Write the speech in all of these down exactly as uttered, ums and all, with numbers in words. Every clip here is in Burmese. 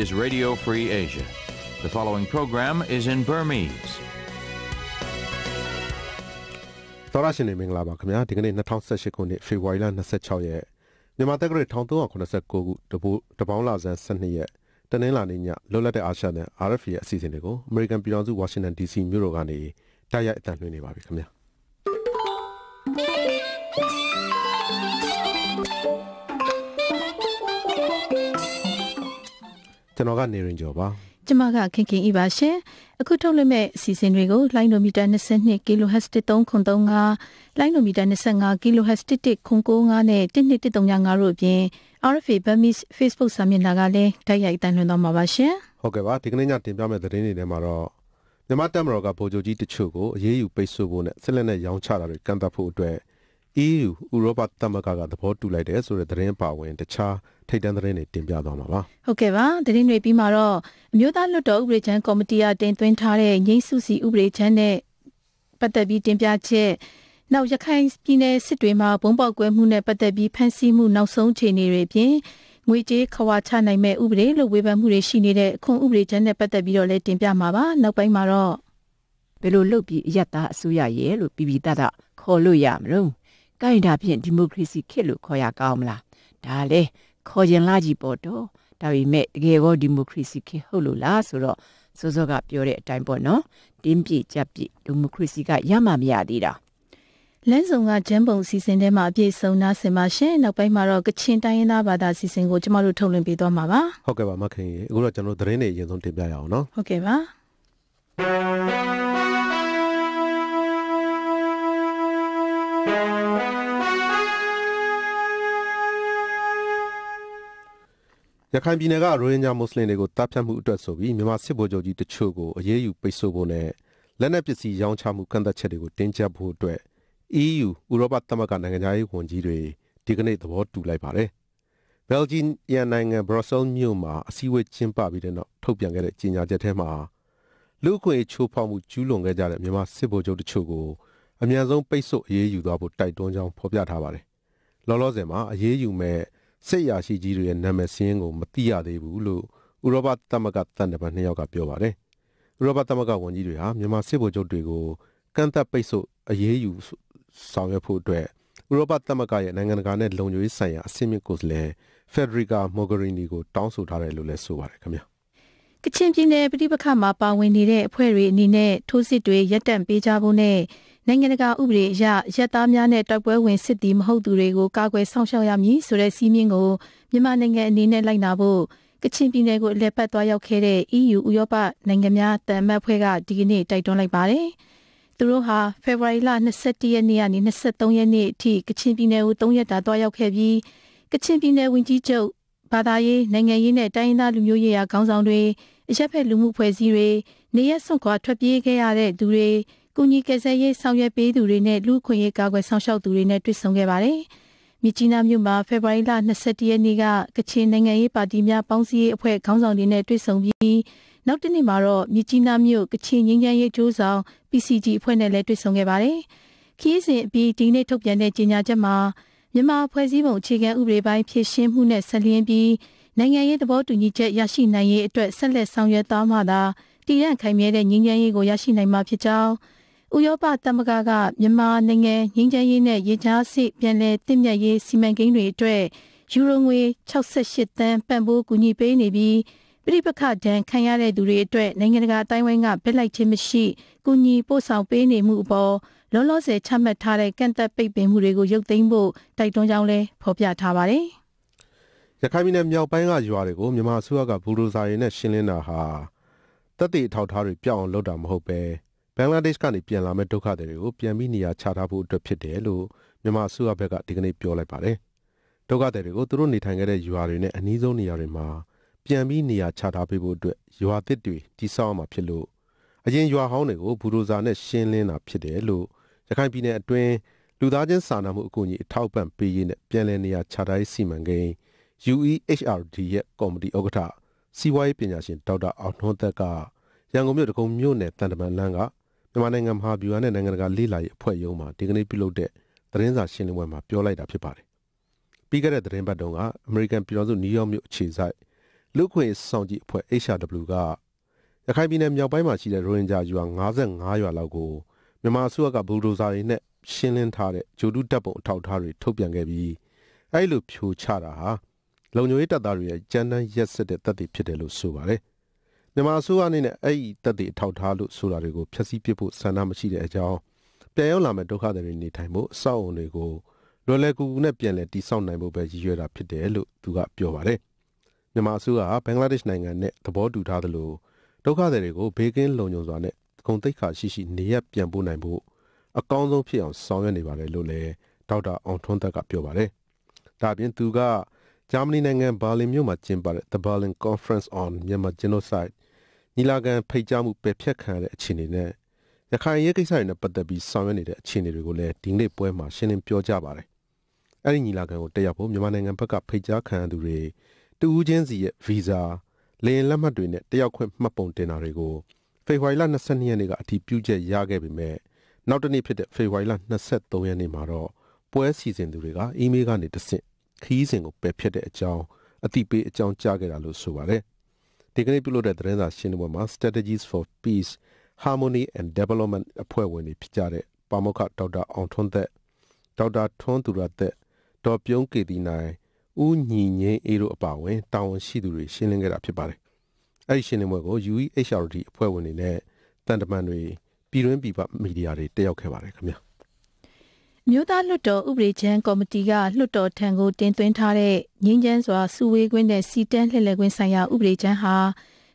is Radio Free Asia. The following program is in Burmese. သောရရှင်နေမင်္ဂလာပါခင်ဗျာဒီကနေ့ R F A အစီအစဉ်တွေကို American ပြည်တော်စု Washington D C မြို့တော်ကနေတိုက်ရိုက်အသံလွှင့်နေပါပြီခင်ဗျာ ကျွန်မကခင်ခင်ဤပါရှင်အခုထုတ်လွှင့်မဲ့အစီအစဉ်တွေကို E U ဥရောပသမဂ္ဂကသဘောတူလိုက်တဲ့ဆိုတဲ့သတင်းပါဝင်တခြားထိပ်တန်းသတင်းတွေတင်ပြသွားမှာပါဟုတ်ကဲ့ပါသတင်းတွေပြီးမှတော့အမျိုးသားလွတ်တော်ဥပဒေချမ်းကော်မတီအတင်းသွင်းထားတဲ့ငြိမ်းစုစီဥပဒေချမ်းနဲ့ပတ်သက်ပြီးတင်ပြချက်နောက်ရခိုင်ပြည်နယ်စစ်တွေမှာဘုံပေါက်ကွဲမှုနဲ့ပတ်သက်ပြီးဖန်ဆီးမှုနောက်ဆုံးချိန်တွေတွင်ငွေကြေးခဝါချနိုင်မဲ့ဥပဒေလို့ဝေဖန်မှုတွေရှိနေတဲ့ခုဥပဒေချမ်းနဲ့ပတ်သက်ပြီးတော့လည်းတင်ပြမှာပါနောက်ပိုင်းမှာတော့ ဘယ်လိုလုပ်ပြီးအရသာအစိုးရရဲ့လို့ပြည်ပြည်သားသားခေါ်လို့ရမလို့ကိုင်တာဖြင့်ဒီမိုကရေစီခေတ်လို့ခေါ်ရကောင်းမလားဒါလေခေါ်ရင်လာကြည့်ပေါ့တော့ဒါပေမဲ့တကယ်ကောဒီမိုကရေစီခေတ်ဟုတ်လို့လားဆိုတော့စောစောကပြောတဲ့အတိုင်းပေါ့နော်တင်းပြကြပ်ပြဒီမိုကရေစီကရမှမရသေးတာလမ်းဆောင်ကဂျမ်းပုံစီစဉ်ထဲမှာအပြည့်စုံလားဆင်ပါရှင်နောက်ပိုင်းမှာတော့ကချင်တိုင်းရင်းသားဘာသာစီစဉ်ကိုကျမတို့ထုတ်လွှင့်ပေးသွားမှာပါဟုတ်ကဲ့ပါမခင်ကြီးအခုတော့ကျွန်တော်သတင်းတွေအရင်ဆုံးတင်ပြရအောင်နော်ဟုတ်ကဲ့ပါ ရခိုင်ပြည်နယ်က ရိုဟင်ဂျာ မွတ်စလင်တွေကိုတပ်ဖြတ်မှုအတွက်ဆိုပြီး မြန်မာစစ်ဗိုလ်ချုပ်ကြီးတချို့ကိုအရေးယူပိတ်ဆို့ဖို့နဲ့ လက်နက်ပစ္စည်းရောင်းချမှုကန့်သတ်ချက်တွေကိုတင်းကျပ်ဖို့အတွက် E U ဥရောပသမဂ္ဂနိုင်ငံသားရေးဝန်ကြီးတွေဒီကနေ့သဘောတူလိုက်ပါတယ် ဘယ်လ်ဂျီယံနိုင်ငံ Brussels မြို့မှာအစည်းအဝေးကျင်းပပြီးတဲ့နောက်ထုတ်ပြန်ခဲ့တဲ့ကြေညာချက်ထဲမှာ လူ့အခွင့်အရေးချိုးဖောက်မှုကျူးလွန်ခဲ့ကြတဲ့ မြန်မာစစ်ဗိုလ်ချုပ်တချို့ကိုအမြန်ဆုံးပိတ်ဆို့အရေးယူသွားဖို့တိုက်တွန်းကြောင်းဖော်ပြထားပါတယ် လောလောဆယ်မှာအရေးယူမဲ့ စစ်ရာရှိကြီးတွေရဲ့နာမည်စင်းကိုမသိရသေးဘူးလို့ဥရောပသမဂ္ဂသံတမန်နှစ်ယောက်ကပြောပါတယ်ဥရောပသမဂ္ဂဝန်ကြီးတွေဟာမြန်မာစစ်ဗိုလ်ချုပ်တွေကိုကန့်သတ်ပိတ်ဆို့အရေးယူဆောင်ရွက်ဖို့အတွက်ဥရောပသမဂ္ဂရဲ့နိုင်ငံတကာနဲ့လုံခြုံရေးဆိုင်ရာအဆင့်မြင့်ကိုယ်စားလှယ်ဖက်ဒရီကာမိုဂရီနီကိုတောင်းဆိုထားတယ်လို့လည်းဆိုပါတယ်ခင်ဗျာကချင်ပြည်နယ်ပဋိပက္ခမှာပါဝင်နေတဲ့အဖွဲ့တွေအနေနဲ့ထိုးစစ်တွေရပ်တန့်ပေးကြဖို့နဲ့ နိုင်ငံတကာဥပဒေအရရတားများနဲ့တိုက်ပွဲဝင်စစ်သည်မဟုတ်သူတွေကိုကာကွယ်ဆောင်ရှောက်ရမည်ဆိုတဲ့စည်းမျဉ်းကိုမြန်မာနိုင်ငံအနေနဲ့လိုက်နာဖို့ကချင်ပြည်နယ်ကိုလှည့်ပတ်သွားရောက်ခဲ့တဲ့ E U ဥရောပနိုင်ငံများသံမတ်အဖွဲ့ကဒီကနေ့တိုက်တွန်းလိုက်ပါတယ်သူတို့ဟာဖေဖော်ဝါရီလ ကိုညီကစားရေးဆောင်ရွက်ပေးသူတွေနဲ့လူ့ခွင့်ရေးကာကွယ်ဆောင်ရှောက်သူတွေနဲ့တွေ့ဆုံခဲ့ပါတယ်မြစ်ကြီးနားမြို့မှာဖေဖော်ဝါရီလ ၂၁ရက်နေ့ကကချင်နိုင်ငံရေးပါတီများပေါင်းစည်းအဖွဲ့ခေါင်းဆောင်တွေနဲ့တွေ့ဆုံပြီးနောက်တနေ့မှာတော့မြစ်ကြီးနားမြို့ကချင်ငြိမ်းချမ်းရေးကြိုးဆောင် P C G အဖွဲ့နဲ့လည်း တွေ့ဆုံခဲ့ပါတယ်ခရီးစဉ်အပြီးဒီနေ့ထုတ်ပြန်တဲ့ကြေညာချက်မှာမြန်မာအဖွဲ့အစည်းပုံအခြေခံဥပဒေပိုင်းဖြည့်ရှင်းမှုနဲ့ဆက်လျင်းပြီးနိုင်ငံရေးသဘောတူညီချက်ရရှိနိုင်ရေးအတွက်ဆက်လက်ဆောင်ရွက်သွားမှာသာ တီရန်ခိုင်မြဲတဲ့ငြိမ်းချမ်းရေးကိုရရှိနိုင်မှာဖြစ်ကြောင်းဥရောပသမဂ္ဂကမြန်မာနိုင်ငံငြိမ်းချမ်းရေးနဲ့ရင်းချမ်းစစ်ပြန်လည်တည်မြဲရေးစီမံကိန်းတွေအတွက်ယူရိုငွေ ၆၈သန်းပံ့ပိုးကူညီပေးနေပြီးပြိပခတ်ဒဏ်ခံရတဲ့သူတွေအတွက်နိုင်ငံတကာအတိုင်းအဝိုင်းကပြစ်လိုက်ခြင်းမရှိကူညီပို့ဆောင်ပေးနေမှုအပေါ်လောလောဆယ်ချမှတ်ထားတဲ့ကန့်သတ်ပိတ်ပင်မှုတွေကိုရုပ်သိမ်းဖို့တိုက်တွန်းကြောင်းလည်းဖော်ပြထားပါတယ်ရခိုင်ပြည်နယ်မြောက်ပိုင်းကရွာတွေကိုမြန်မာအစိုးရကဘူရိုစာရေးနဲ့ရှင်းလင်းတာဟာ တတိထောက်ထားတွေပြောင်းလို့တာမဟုတ်ပဲဘင်္ဂလားဒေ့ရှ်ကနေပြန်လာမဲ့ဒုက္ခသည်တွေကိုပြန်ပြီးနေရာချထားဖို့အတွက်ဖြစ်တယ်လို့မြန်မာအစိုးရဘက်ကဒီကနေ့ပြောလိုက်ပါတယ်ဒုက္ခသည်တွေကိုသူတို့နေထိုင်ခဲ့တဲ့ရွာတွေနဲ့အနီးဆုံးနေရာတွေမှာပြန်ပြီးနေရာချထားပေးဖို့အတွက်ရွာသစ်တွေတည်ဆောက်အောင်မှာဖြစ်လို့အရင်ရွာဟောင်းတွေကိုဘူရိုစာနဲ့ရှင်းလင်းတာဖြစ်တယ်လို့ရခိုင်ပြည်နယ်အတွင်းလူသားချင်းစာနာမှုအကူအညီအထောက်ပံ့ပေးရေးနဲ့ပြန်လည်နေရာချထားရေးစီမံကိန်း U E H R D ရဲ့ကော်မတီဥက္ကဋ္ဌ ရန်ကုန်မြို့တကုံမြို့နယ်တန်တမန်လန်းကမြန်မာနိုင်ငံမဟာဗျူဟာနဲ့နိုင်ငံတကာလေ့လာရေးအဖွဲ့ရုံးမှာဒီကနေ့ပြုလုပ်တဲ့သတင်းစာရှင်းလင်းပွဲမှာပြောလိုက်တာဖြစ်ပါတယ်ပြီးခဲ့တဲ့သတင်းပတ်တုန်းက American ပြည်တော်စုနယူးယောက်မြို့အခြေစိုက် လူ့ခွင့်ဆောင်ကြီးအဖွဲ့ H R W ကရခိုင်ပြည်နယ်မြောက်ပိုင်းမှာရှိတဲ့ရိုဟင်ဂျာရွာ၅၅ရွာလောက်ကိုမြန်မာအစိုးရကဘူဒိုဇာတွေနဲ့ရှင်းလင်းထားတဲ့ဂျိုတုတပ်ပုံအထောက်အထားတွေထုတ်ပြန်ခဲ့ပြီးအဲ့လိုဖြိုချတာဟာလုံခြုံရေးတပ်သားတွေရဲ့ကြမ်းတမ်းရက်စက်တဲ့တပ်တွေဖြစ်တယ်လို့ဆိုပါတယ်။မြန်မာအစိုးရအနေနဲ့အဲ့ဒီတပ်တွေအထောက်အထားလို့ဆိုတာတွေကိုဖျက်ဆီးပစ်ဖို့ဆန္ဒမရှိတဲ့အကြောင်းပြန်ရောက်လာမဲ့ဒုက္ခသည်တွေနေထိုင်ဖို့အဆောက်အုံတွေကိုလွယ်လွယ်ကူကူနဲ့ပြန်လည်တည်ဆောက်နိုင်ဖို့ပဲရည်ရွယ်တာဖြစ်တယ်လို့သူကပြောပါတယ်။မြန်မာအစိုးရကဘင်္ဂလားဒေ့ရှ်နိုင်ငံနဲ့သဘောတူထားသလိုဒုက္ခသည်တွေကိုဘေးကင်းလုံခြုံစွာနဲ့ဂုဏ်သိက္ခာရှိရှိနေရပြန်ပို့နိုင်ဖို့အကောင်းဆုံးဖြစ်အောင်ဆောင်ရွက်နေပါတယ်လို့လည်းဒေါက်တာအောင်ထွန်းသက်ကပြောပါတယ်။ဒါပြင်သူကဂျာမနီနိုင်ငံဘာလင်မြို့မှာကျင်းပတဲ့ The Berlin Conference on Myanmar Genocide ညီလာခံဖိတ်ကြားမှုပယ်ဖျက်ခံရတဲ့အခြေအနေနဲ့ရခိုင်ရေးကိစ္စတွေနဲ့ပတ်သက်ပြီးဆောင်ရွက်နေတဲ့အခြေအနေတွေကိုလည်းဒီနေ့ပွဲမှာရှင်းလင်းပြောကြားပါတယ်။အဲဒီညီလာခံကိုတက်ရောက်ဖို့မြန်မာနိုင်ငံဘက်ကဖိတ်ကြားခံရသူတွေတူဦးချင်းစီရဲ့ Visa လေယာဉ်လက်မှတ်တွေနဲ့တက်ရောက်ခွင့်မှတ်ပုံတင်တာတွေကိုဖေဖော်ဝါရီလ၂၂ရက်နေ့ကအတည်ပြုချက်ရခဲ့ပေမဲ့နောက်တစ်နေ့ဖြစ်တဲ့ဖေဖော်ဝါရီလ၂၃ရက်နေ့မှာတော့ပွဲစီစဉ်သူတွေကအီးမေးလ်ကနေတဆင့်ခီးစဉ်ကိုပယ်ဖျက်တဲ့အကြောင်းအတိပေးအကြောင်းကြားခဲ့တာလို့ဆိုပါတယ်။ဒီကနေ့ပြုလုပ်တဲ့သတင်းစာရှင်းလင်းပွဲမှာ Strategies for Peace, Harmony and Development အဖွဲ့ဝင်တွေဖြစ်ကြတဲ့ပါမုခ ဒေါက်တာအောင်ထွန်းသက် ဒေါက်တာထွန်းသူရသက် ဒေါက်ပြုံးကေတီနိုင် ဦးညီငင်းအေးတို့အပါအဝင်တာဝန်ရှိသူတွေရှင်းလင်းခဲ့တာဖြစ်ပါတယ်။အဲဒီရှင်းလင်းပွဲကို U E H R D အဖွဲ့ဝင်တွေနဲ့တန်တမန်တွေပြည်တွင်းပြည်ပမီဒီယာတွေတက်ရောက်ခဲ့ပါတယ်ခင်ဗျာ။မြို့သားလွှတ်တော်ဥပဒေချမ်းကော်မတီကလွှတ်တော်ထံကိုတင်သွင်းထားတဲ့ငြိမ်းချမ်းစွာစုဝေးခွင့်နဲ့စီတန်းလှည့်လည်ခွင့်ဆိုင်ရာဥပဒေချမ်းဟာ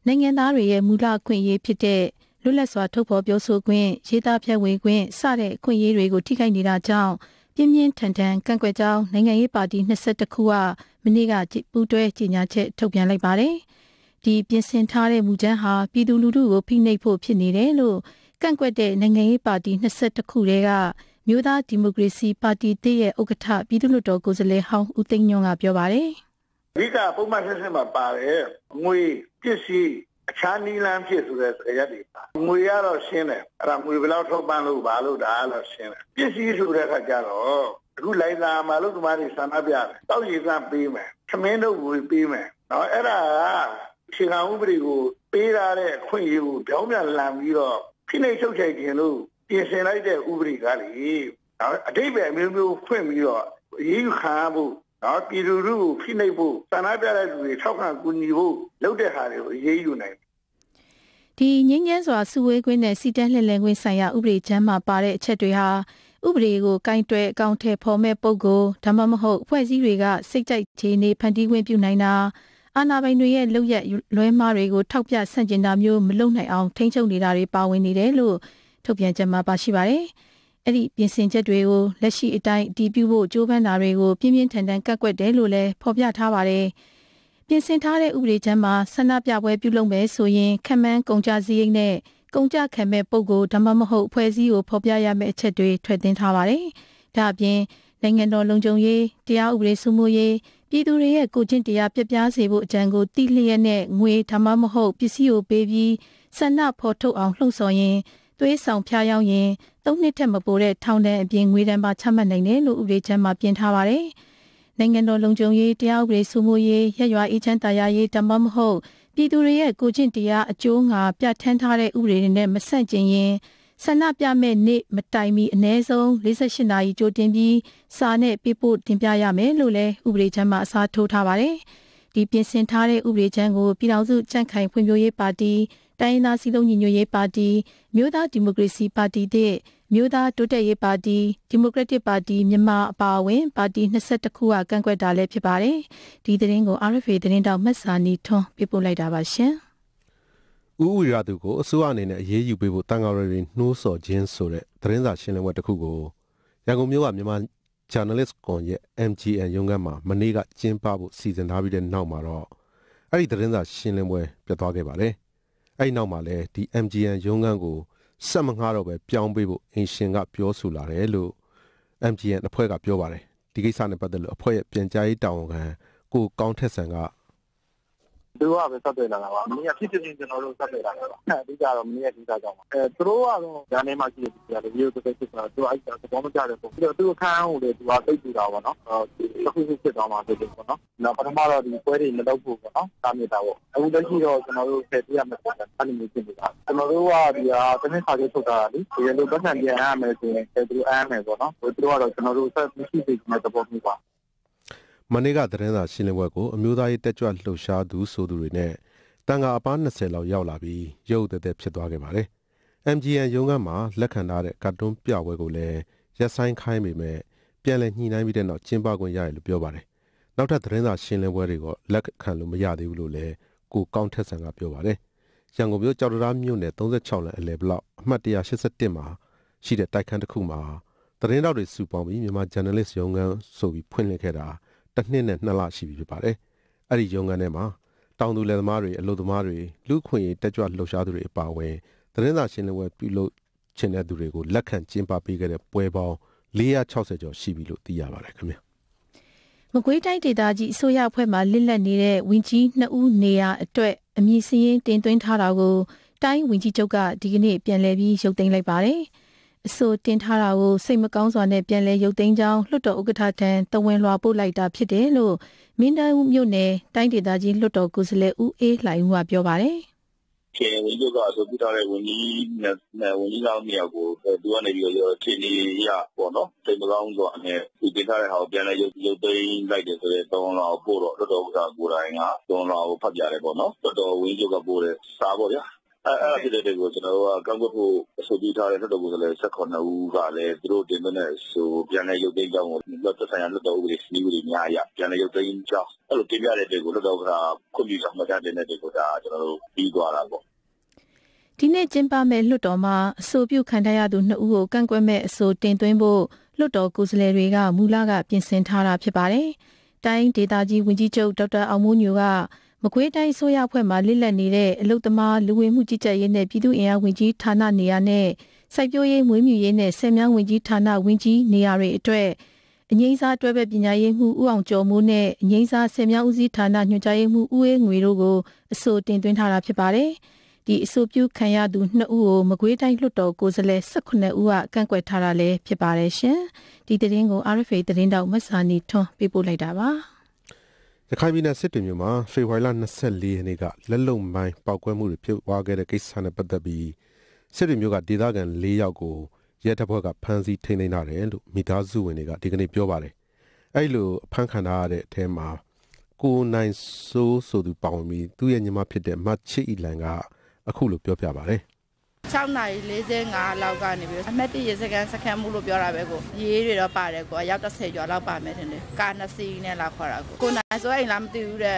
နိုင်ငံသားတွေရဲ့မူလအခွင့်အရေးဖြစ်တဲ့လွတ်လပ်စွာထုတ်ဖော်ပြောဆိုခွင့်ရေးသားဖြန့်ဝေခွင့်စတဲ့အခွင့်အရေးတွေကိုထိခိုက်နေတာကြောင့်ပြင်းပြင်းထန်ထန်ကန့်ကွက်ကြောင်းနိုင်ငံရေးပါတီ၂၁ခုကမနေ့ကပူးတွဲကြေညာချက်ထုတ်ပြန်လိုက်ပါတယ်။ဒီပြင်ဆင်ထားတဲ့မူချမ်းဟာပြည်သူလူထုကိုဖိနှိပ်ဖို့ဖြစ်နေတယ်လို့ကန့်ကွက်တဲ့နိုင်ငံရေးပါတီ၂၁ခုတွေကမြို့သားဒီမိုကရေစီပါတီတစ်ရဲ့ဥက္ကဋ္ဌပြည်သူ့လွှတ်တော်ကိုယ်စားလှယ်ဟောင်းဦးသိန်းညွန့်ကပြောပါတယ်။ဒီကပုံမှန်ဆက်ဆက်မှာပါတယ်။ငွေပစ္စည်းအခြားနီလန်းဖြစ်ဆိုတဲ့စကားတွေပါ။ငွေရတော့ရှင်းတယ်။အဲ့ဒါငွေဘယ်လောက်ထောက်ပံ့လို့ပါလို့ဒါလည်းရှင်းတယ်။ပစ္စည်းဆိုတဲ့အခါကျတော့အခုလိုင်းလာမှာလို့ဒီမှာဆန္ဒပြတယ်။တောက်ရည်စမ်းပေးမယ်။ခမင်းတို့ငွေပေးမယ်။နော်အဲ့ဒါကရှင်ကဥပဒေကိုပေးရတဲ့အခွင့်အရေးကိုပြောင်းပြန်လန်ပြီးတော့ဖိနှိပ်ချုပ်ချယ်ခြင်းလို့ပြင်ဆင်လိုက်တဲ့ဥပဒေကလေအတိတ်ပဲအမျိုးမျိုးဖွင့်ပြီးတော့အရေးခံဖို့နော်ပြည်သူလူထုဖိနှိပ်ဖို့သဏ္ဍာန်ပြတဲ့လူတွေထောက်ခံကူညီဖို့လုပ်တဲ့ဟာတွေကိုအရေးယူနိုင်ဒီငင်းငင်းစွာစုဝေးခွင့်နဲ့စီတန်းလှည့်လည်ခွင့်ဆိုင်ရာဥပဒေချမ်းမှာပါတဲ့အချက်တွေဟာဥပဒေကိုကင်တွယ်အကောင့်ထဲဖော်မဲ့ပုဂ္ဂိုလ်ဒါမှမဟုတ်အဖွဲ့အစည်းတွေကစိတ်ကြိုက်ခြေနေဖန်တီးခွင့်ပြုနိုင်တာအာဏာပိုင်တွေရဲ့လုပ်ရက်လွဲမှားတွေကိုထောက်ပြဆန့်ကျင်တာမျိုးမလုပ်နိုင်အောင်ထိန်းချုပ်နေတာတွေပါဝင်နေတယ်လို့ထုတ်ပြန်ချက်မှာပါရှိပါတယ်။အဲ့ဒီပြင်ဆင်ချက်တွေကိုလက်ရှိအတိုင်းအတည်ပြုဖို့ကြိုးပမ်းတာတွေကိုပြင်းပြင်းထန်ထန်ကန့်ကွက်တယ်လို့လည်းဖော်ပြထားပါတယ်။ပြင်ဆင်ထားတဲ့ဥပဒေချမ်းမှာဆန္ဒပြပွဲပြုလုပ်မယ်ဆိုရင်ခံမှန်းကုန်ကြစည်းရိမ်နဲ့ကုန်ကြခံမဲ့ပုဂ္ဂိုလ်ဒါမှမဟုတ်အဖွဲ့အစည်းကိုဖော်ပြရမယ့်အချက်တွေထွက်တင်ထားပါတယ်။ဒါအပြင်နိုင်ငံတော်လုံခြုံရေးတရားဥပဒေစိုးမိုးရေးပြည်သူတွေရဲ့ကိုယ်ကျင့်တရားပြပြစေဖို့အကြံကိုတိလျက်နဲ့ငွေဒါမှမဟုတ်ပစ္စည်းကိုပေးပြီးဆန္ဒဖော်ထုတ်အောင်လှုံ့ဆော်ရင်သွေးဆောင်ဖြားရောက်ရင်သုံးနှစ်ထက်မပိုတဲ့ထောင်ဒဏ်အပြင်ငွေဒဏ်ပါချမှတ်နိုင်တယ်လို့ဥပဒေချမ်းမှာပြင်ထားပါတယ်။နိုင်ငံတော်လုံခြုံရေးတရားဥပဒေစိုးမိုးရေးရက်ရွာအေးချမ်းတရားရေးတမမဟုတ်ပြည်သူတွေရဲ့ကိုကျင့်တရားအကျိုးငါပြဋ္ဌာန်းထားတဲ့ဥပဒေတွေနဲ့မဆန့်ကျင်ရင်ဆန္ဒပြမဲ့နေ့မတိုင်မီအနည်းဆုံး၄၈နာရီကြိုတင်ပြီးစာနဲ့ပေးပို့တင်ပြရမယ်လို့လည်းဥပဒေချမ်းမှာအစားထိုးထားပါတယ်။ဒီပြင်ဆင်ထားတဲ့ဥပဒေချမ်းကိုပြည်ထောင်စုကြံ့ခိုင်ဖွံ့ဖြိုးရေးပါတီတိုင်းသားစည်းလုံးညီညွတ်ရေးပါတီမြို့သားဒီမိုကရေစီပါတီတဲ့မြို့သားတိုးတက်ရေးပါတီဒီမိုကရက်တစ်ပါတီမြန်မာအပါအဝင်ပါတီ၂၁ခုကကန့်ကွက်တာလည်းဖြစ်ပါတယ်။ဒီသတင်းကို R F A သတင်းတောက်မက်စာနီထွန်းပြပို့လိုက်တာပါရှင်။ဦးဝီရသူကိုအစိုးရအနေနဲ့အရေးယူပေးဖို့တန်ခါရတွေနှိုးဆော်ခြင်းဆိုတဲ့သတင်းစာရှင်းလင်းပွဲတစ်ခုကိုရန်ကုန်မြို့ကမြန်မာဂျာနယ်လစ်ကွန်ရက် M G N ရုံးခန်းမှာမနေ့ကကျင်းပဖို့စီစဉ်ထားပြီးတဲ့နောက်မှာတော့အဲ့ဒီသတင်းစာရှင်းလင်းပွဲပြတ်သွားခဲ့ပါတယ်။အဲ့နောက်မှာလည်းဒီ M G N ရုံးခန်းကိုစက်မငှားတော့ပဲပြောင်းပေးဖို့အင်ရှင်ကပြောဆိုလာတယ်လို့ M G N အဖွဲ့ကပြောပါတယ်ဒီကိစ္စနဲ့ပတ်သက်လို့အဖွဲ့ရဲ့ပြန်ကြားရေးတာဝန်ခံကိုကောင်းထက်ဆန်က တို့ကပဲဆက်တွေ့လာတာပါ။မင်းကဖြစ်ဖြစ်ချင်းကျွန်တော်တို့ဆက်တွေ့လာတာပါ။အဓိကတော့မင်းရဲ့ဒီစားကြောင့်ပါ။အဲသူတို့ကတော့ညာနေမှရှိတဲ့ဒီကလေးကိုတစ်ခါတစ်ခါသူအိုက်တာသဘောမကျတယ်ပေါ့။ပြီးတော့သူအခန်းကိုလေသူကသိကြည့်တာပေါ့နော်။အဲတစ်ခုခုဖြစ်သွားမှာဖြစ်တယ်ပေါ့နော်။နောက်ပထမတော့ဒီပွဲတွေမလုပ်ဘူးပေါ့နော်။တာမြင်တာပေါ့။အခုလက်ရှိတော့ကျွန်တော်တို့ဆက်ပြရမယ်ပေါ့။အဲ့လိုမျိုးဖြစ်နေတာ။ကျွန်တော်တို့ကဒီဟာတနည်းစာချုပ်ထုတ်တာလေ။ဒီလိုပတ်စံပြန်ရမယ်ဆိုရင်သူတို့အားမယ်ပေါ့နော်။သူတို့ကတော့ကျွန်တော်တို့ဆက်မရှိသေးတဲ့သဘောမျိုးပါ။မနေ့ကသတင်းစာရှင်းလင်းပွဲကိုအမျိုးသားရေးတက်ကြွလှုပ်ရှားသူဆိုသူတွေနဲ့တန်ခါအပားနှစ်ဆယ်လောက်ရောက်လာပြီးရုပ်သက်သက်ဖြစ်သွားခဲ့ပါတယ်။ เอ็ม จี เอ็น ရုံးကမှလက်ခံထားတဲ့ကာတွန်းပြပွဲကိုလည်းရက်ဆိုင်ခိုင်းပေမဲ့ပြန်လည်ညှိနှိုင်းပြီးတဲ့နောက်ကျင်းပခွင့်ရတယ်လို့ပြောပါတယ်။နောက်ထပ်သတင်းစာရှင်းလင်းပွဲတွေကလက်ခံလို့မရသေးဘူးလို့လည်းကိုကောင်းထက်ဆန်ကပြောပါတယ်။ရန်ကုန်မြို့ကြောက်တရားမြို့နယ်သုံး十六လမ်းအလယ်ဘလောက်အမှတ်တစ်ရာရှစ်十一မှာရှိတဲ့တိုက်ခန်းတစ်ခုမှာသတင်းတောက်တွေစုပေါင်းပြီးမြန်မာဂျာနယ်လစ်ရုံးကဆိုပြီးဖွင့်လှစ်ခဲ့တာတစ်နှစ်နဲ့နှစ်လရှိပြီဖြစ်ပါတယ်။အဲ့ဒီရုံးခန်းထဲမှာတောင်သူလယ်သမားတွေအလုပ်သမားတွေလူခွင့်ရေးတက်ကြွလှုပ်ရှားသူတွေအပါအဝင်သတင်းစာရှင်းလင်းပွဲပြုလုပ်ချင်တဲ့သူတွေကိုလက်ခံကျင်းပပေးခဲ့တဲ့ပွဲပေါင်းလေးရာခြောက်ဆယ်ကျော်ရှိပြီလို့သိရပါတယ်ခင်ဗျာ။မကွေးတိုင်းဒေသကြီးအစိုးရအဖွဲ့မှလစ်လက်နေတဲ့ဝန်ကြီးနှစ်ဦးနေရာအတွက်အမည်စရင်းတင်သွင်းထားတာကိုတိုင်းဝန်ကြီးချုပ်ကဒီကနေ့ပြန်လည်ပြီးရုပ်သိမ်းလိုက်ပါတယ်။အဆိုတင်ထားတာကိုစိတ်မကောင်းစွာနဲ့ပြန်လဲရုပ်သိမ်းကြောင်းလွှတ်တော်ဥက္ကဋ္ဌထံတဝန်လွှာပို့လိုက်တာဖြစ်တယ်လို့မင်းတိုင်းဦးမြို့နယ်တိုင်းဒေသကြီးလွှတ်တော်ကိုယ်စားလှယ်ဦးအေးလှိုင်ဦးကပြောပါတယ်။ကျေဝန်ကြီးကအဆိုပြုထားတဲ့ဝန်ကြီးဝန်ကြီးဆောင်မြောက်ကိုသူကနေပြီးတော့ချိန်နေရပေါ့နော်စိတ်မကောင်းစွာနဲ့သူတင်ထားတဲ့ဟာကိုပြန်လဲရုပ်ရုပ်သိမ်းလိုက်တယ်ဆိုတဲ့တဝန်လွှာကိုပို့တော့လွှတ်တော်ဥက္ကဋ္ဌကိုယ်တိုင်ကတဝန်လွှာကိုဖတ်ပြတယ်ပေါ့နော်လွှတ်တော်ဝန်ကြီးကပို့တဲ့စာပေါ့ဗျာ။အဲ့အဲ့ဒီတဲ့ကိုကျွန်တော်ကကောက်ကွက်ဖို့အဆိုပြုထားတဲ့လွှတ်တော်ကိုယ်စားလှယ်၁၈ဦးကလည်းသူတို့တင်တဲ့ဆိုပြန်လဲရုပ်သိမ်းကြောင်းကိုလွှတ်တော်ဆိုင်ရာလွှတ်တော်ဥပဒေစီးပွားရေးများအရပြန်လဲရုပ်သိမ်းကြောင်းအဲ့လိုတင်ပြတဲ့တဲ့ကိုလွှတ်တော်ကခွင့်ပြုဆောင်မှတ်တင်တဲ့တဲ့ကိုဒါကျွန်တော်တို့ပြီးသွားတာပေါ့ဒီနေ့ကျင်းပမဲ့လွှတ်တော်မှာအဆိုပြုခံထားရသူနှစ်ဦးကိုကန့်ကွက်မဲ့အဆိုတင်သွင်းဖို့လွှတ်တော်ကိုယ်စားလှယ်တွေကမူလကပြင်ဆင်ထားတာဖြစ်ပါတယ်တိုင်းဒေသကြီးဝန်ကြီးချုပ်ဒေါက်တာအောင်မိုးညိုကမကွေးတိုင်းဆိုရအဖွဲ့မှလစ်လက်နေတဲ့အလုပ်သမားလူဝင်မှုကြီးကြပ်ရေးနဲ့ပြည်သူ့အင်အားဝင်ကြီးဌာနနေရာနဲ့စိုက်ပျိုးရေးမွေးမြူရေးနဲ့ဆင်မြန်းဝင်ကြီးဌာနဝင်ကြီးနေရာတွေအတွက်အငိမ့်စားတွဲဘက်ပညာရေးမှူးဦးအောင်ကျော်မိုးနဲ့အငိမ့်စားဆင်မြန်းဦးစီးဌာနညွှန်ကြားရေးမှူးဦးအေးငွေတို့ကိုအဆိုတင်သွင်းထားတာဖြစ်ပါတယ်။ဒီအဆိုပြုခံရသူနှစ်ဦးကိုမကွေးတိုင်းလွှတ်တော်ကိုယ်စားလှယ်၁၈ဦးကကန့်ကွက်ထားတာလည်းဖြစ်ပါတယ်ရှင်။ဒီသတင်းကို အာ အက်ဖ် အေ သတင်းတောက်မဆာနီထွန်းပေးပို့လိုက်တာပါ။ရခိုင်ပြည်နယ်စစ်တပ်မျိုးမှာဖေဖော်ဝါရီလ၂၄ရက်နေ့ကလက်လုံမိုင်းပောက်ကွဲမှုတွေဖြစ်ပွားခဲ့တဲ့ကိစ္စနဲ့ပတ်သက်ပြီးစစ်တပ်မျိုးကဒေသခံ၄ယောက်ကိုရဲတပ်ဖွဲ့ကဖမ်းဆီးထိန်းသိမ်းထားတယ်လို့မိသားစုဝင်တွေကဒီကနေ့ပြောပါတယ်။အဲ့လိုဖမ်းခံထားရတဲ့အထဲမှာကိုနိုင်စိုးဆိုသူပါဝင်ပြီးသူ့ရဲ့ညီမဖြစ်တဲ့မချစ်အီလန်ကအခုလိုပြောပြပါတယ်။၆နာရီ၄၅လောက်ကနေပြီးအမှတ်တရစကန်စကန်မှုလို့ပြောတာပဲကိုရေးတွေတော့ပါတယ်ကိုရောက်တစ်ဆယ်ကျော်လောက်ပါမယ်တင်တယ်ကာနှစ်စီးနဲ့လာခေါ်တာကိုကိုနိုင်ဆိုအိမ်လားမသိဘူးတဲ့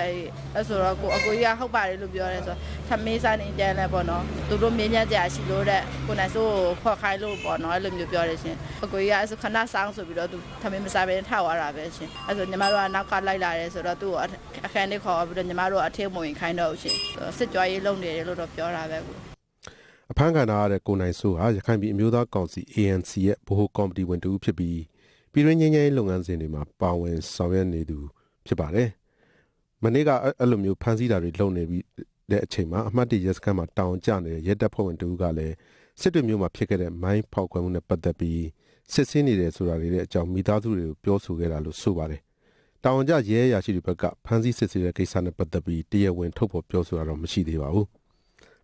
အဲ့ဆိုတော့ကိုအကိုကြီးကဟုတ်ပါတယ်လို့ပြောတယ်ဆိုထမေးစားနေကြလဲပေါ့နော်သူတို့မင်းများကြရှိလို့တဲ့ကိုနိုင်ဆိုခေါ်ခိုင်းလို့ပေါ့နော်အဲ့လိုမျိုးပြောတယ်ရှင်အကိုကြီးကအဲ့ဆိုခဏဆောင်ဆိုပြီးတော့သူထမေးမစားဘဲထောက်ရတာပဲရှင်အဲ့ဆိုညီမတို့ကနောက်ကလိုက်လာတယ်ဆိုတော့သူ့အခန်းလေးခေါ်ပြီးတော့ညီမတို့ကအထင်းမဝင်ခိုင်းတော့ရှင်စစ်ကြောရေးလုံနေတယ်လို့တော့ပြောတာပဲကိုအဖမ်းခံထားရတဲ့ကိုနိုင်စိုးဟာရခိုင်ပြည်အမျိုးသားကောင်စီ အေ အန် စီ ရဲ့ဗဟိုကော်မတီဝင်တူဖြစ်ပြီးပြည်တွင်းငြိမ်းချမ်းရေးလုပ်ငန်းစဉ်တွေမှာပါဝင်ဆောင်ရွက်နေသူဖြစ်ပါတယ်။မနေ့ကအဲ့လိုမျိုးဖမ်းဆီးတာတွေလုပ်နေပြီးတဲ့အချိန်မှာအမှတ်တရစခန်းမှာတောင်ကျနေတဲ့ရဲတပ်ဖွဲ့ဝင်တူကလည်းစစ်တွေမျိုးမှာဖြစ်ခဲ့တဲ့မိုင်းဖောက်ခွဲမှုနဲ့ပတ်သက်ပြီးစစ်ဆင်းနေတယ်ဆိုတာတွေတဲ့အကြောင်းမိသားစုတွေကိုပြောဆိုခဲ့တာလို့ဆိုပါတယ်။တောင်ကျရဲအရာရှိတွေဘက်ကဖမ်းဆီးစစ်ဆေးတဲ့ကိစ္စနဲ့ပတ်သက်ပြီးတရားဝင်ထုတ်ဖော်ပြောဆိုတာတော့မရှိသေးပါဘူး။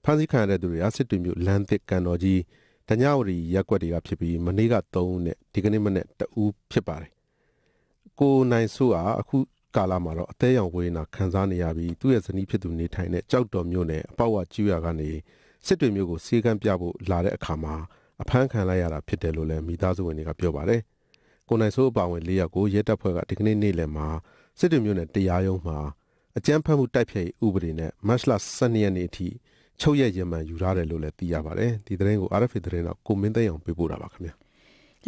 ဖမ်းဆီးခံရတဲ့သူတွေစစ်တွေမျိုးလမ်းသစ်ကန်တော်ကြီးတညဝရီရက်ကွက်တွေကဖြစ်ပြီးမနေ့ကသုံးနဲ့ဒီကနေ့မနေ့တဦးဖြစ်ပါတယ်ကိုနိုင်ဆိုးအားအခုကာလမှာတော့အသေးရောင်ဝေးနာခံစားနေရပြီးသူ့ရဲ့ဇနီးဖြစ်သူနေထိုင်တဲ့ကြောက်တော်မျိုးနဲ့အပေါက်ဝကျွရကနေစစ်တွေမျိုးကိုစေကမ်းပြဖို့လာတဲ့အခါမှာအဖမ်းခံလိုက်ရတာဖြစ်တယ်လို့လည်းမိသားစုဝင်တွေကပြောပါတယ်ကိုနိုင်ဆိုးအပါဝင်၄ယောက်ကိုရဲတပ်ဖွဲ့ကဒီကနေ့နေ့လယ်မှာစစ်တွေမျိုးနဲ့တရားရုံးမှာအကြမ်းဖက်မှုတိုက်ဖျက်ဥပဒေနဲ့မတ်လ၁၂ရက်နေ့အထိချုပ်ရရမှန်ယူရတယ်လို့လည်းသိရပါတယ်ဒီသတင်းကို အာ အက်ဖ် အေ သတင်းတော့ကိုမင်းသိအောင်ပေးပို့တာပါခင်ဗျာ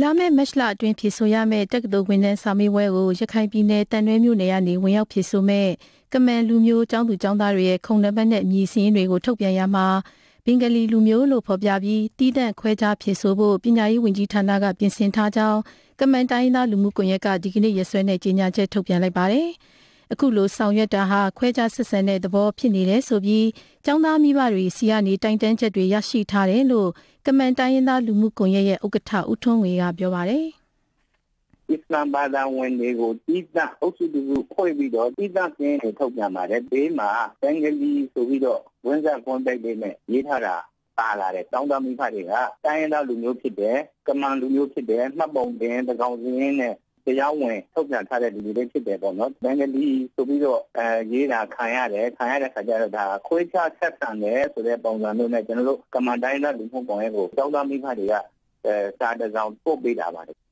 လာမယ့်မတ်လအတွင်းဖြည့်ဆို့ရမယ့်တက္ကသိုလ်ဝန်ထမ်းစာမေးပွဲကိုရခိုင်ပြည်နယ်တန်တွဲမြို့နယ်ကနေဝင်ရောက်ဖြည့်ဆို့မယ့်ကမန်လူမျိုးကျောင်းသူကျောင်းသားတွေရဲ့ခုံနံပါတ်နဲ့အမည်စရင်းတွေကိုထုတ်ပြန်ရမှာဘင်္ဂလီလူမျိုးလို့ဖော်ပြပြီးတီးတန့်ခွဲခြားဖြည့်ဆို့ဖို့ပညာရေးဝန်ကြီးဌာနကပြင်ဆင်ထားကြောင်းကမန်တိုင်းသားလူမှုကွန်ရက်ကဒီကနေ့ရက်စွဲနဲ့ကြေညာချက်ထုတ်ပြန်လိုက်ပါတယ် အခုလိုဆောင်ရွက်တာဟာခွဲခြားဆက်ဆံတဲ့သဘောဖြစ်နေတယ်ဆိုပြီးကျောင်းသားမိဘတွေစီကနေတိုင်တန်းချက်တွေရရှိထားတယ်လို့ကမန်တိုင်းရင်းသားလူမှုကွန်ရက်ရဲ့ဥက္ကဋ္ဌဦးထွန်းဝေကပြောပါတယ်။ အစ္စလာမ်ဘာသာဝင်တွေကိုတိကျအုပ်စုတူဖွဲ့ပြီးတော့တိကျကင်းထုတ်ပြန်ပါတယ်။ဘေးမှာဘင်္ဂလီဆိုပြီးတော့ဝန်ဆောင်ကွန်တက်တွေနဲ့ရေးထားတာပါလာတဲ့တောင်းတမိဖတွေကတိုင်းရင်းသားလူမျိုးဖြစ်တယ်၊ကမန်လူမျိုးဖြစ်တယ်၊မှတ်ပုံတင်တကောင်စင်းနဲ့တရားဝင်ထုတ်ပြန်ထားတဲ့လူတွေဖြစ်တယ်ပေါ့နော်။ဘင်္ဂလီဆိုပြီးတော့အဲရေးတာခံရတယ်ခံရတဲ့ခါကျတော့ဒါခွေးချဆက်ဆံတယ်ဆိုတဲ့ပုံစံမျိုးနဲ့ကျွန်တော်တို့ကမန်တိုင်းရင်းသားလူမျိုးပုံရဲ့ကိုတောင်းတမိဖတွေကအဲစာတစောင်ပို့ပေးတာပါတယ်။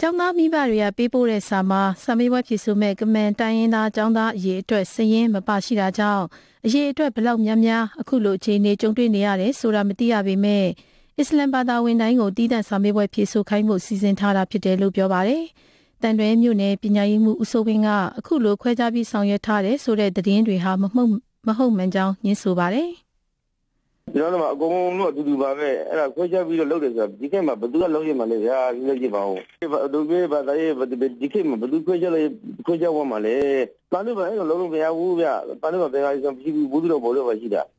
ကျောင်းသားမိဘတွေကပေးပို့တဲ့စာမှာစာမေးပွဲဖြေဆိုမဲ့ကမန်တိုင်းရင်းသားကျောင်းသားအရေးအတွက်စည်ရင်းမပါရှိတာကြောင့်အရေးအတွက်ဘလောက်များများအခုလိုအခြေအနေကြုံတွေ့နေရတယ်ဆိုတာမသိရပေမဲ့အစ္စလမ်ဘာသာဝင်တိုင်းကိုတည်တံ့စာမေးပွဲဖြေဆိုခိုင်းမှုစီစဉ်ထားတာဖြစ်တယ်လို့ပြောပါတယ်။တန်တွဲမြို့နယ်ပညာရေးမှူးဦးစိုးဝင်းကအခုလိုခွဲခြားပြီးဆောင်ရွက်ထားတယ်ဆိုတဲ့သတင်းတွေဟာမဟုတ်မဟုတ်မှန်ကြောင်းညင်းဆိုပါတယ်။ကျွန်တော်တို့ကအကုန်လုံးအတူတူပါပဲ။အဲ့ဒါခွဲခြားပြီးတော့လုပ်တယ်ဆိုတာဒီကိစ္စမှာဘယ်သူကလုပ်ရမှာလဲဗျာ။လုပ်ကြည့်ပါဦး။ဒုပေဘာသာရေးဒီကိစ္စမှာဘယ်သူခွဲခြားလဲခွဲခြားဝမ်းမှာလဲ။ဘာလို့ပဲအဲ့လိုလုံးလုံးပြရဘူးဗျ။ဘာလို့ပဲဒါကြီးဆိုပြီးဘူးတော့ဘောလို့ပါရှိတာ။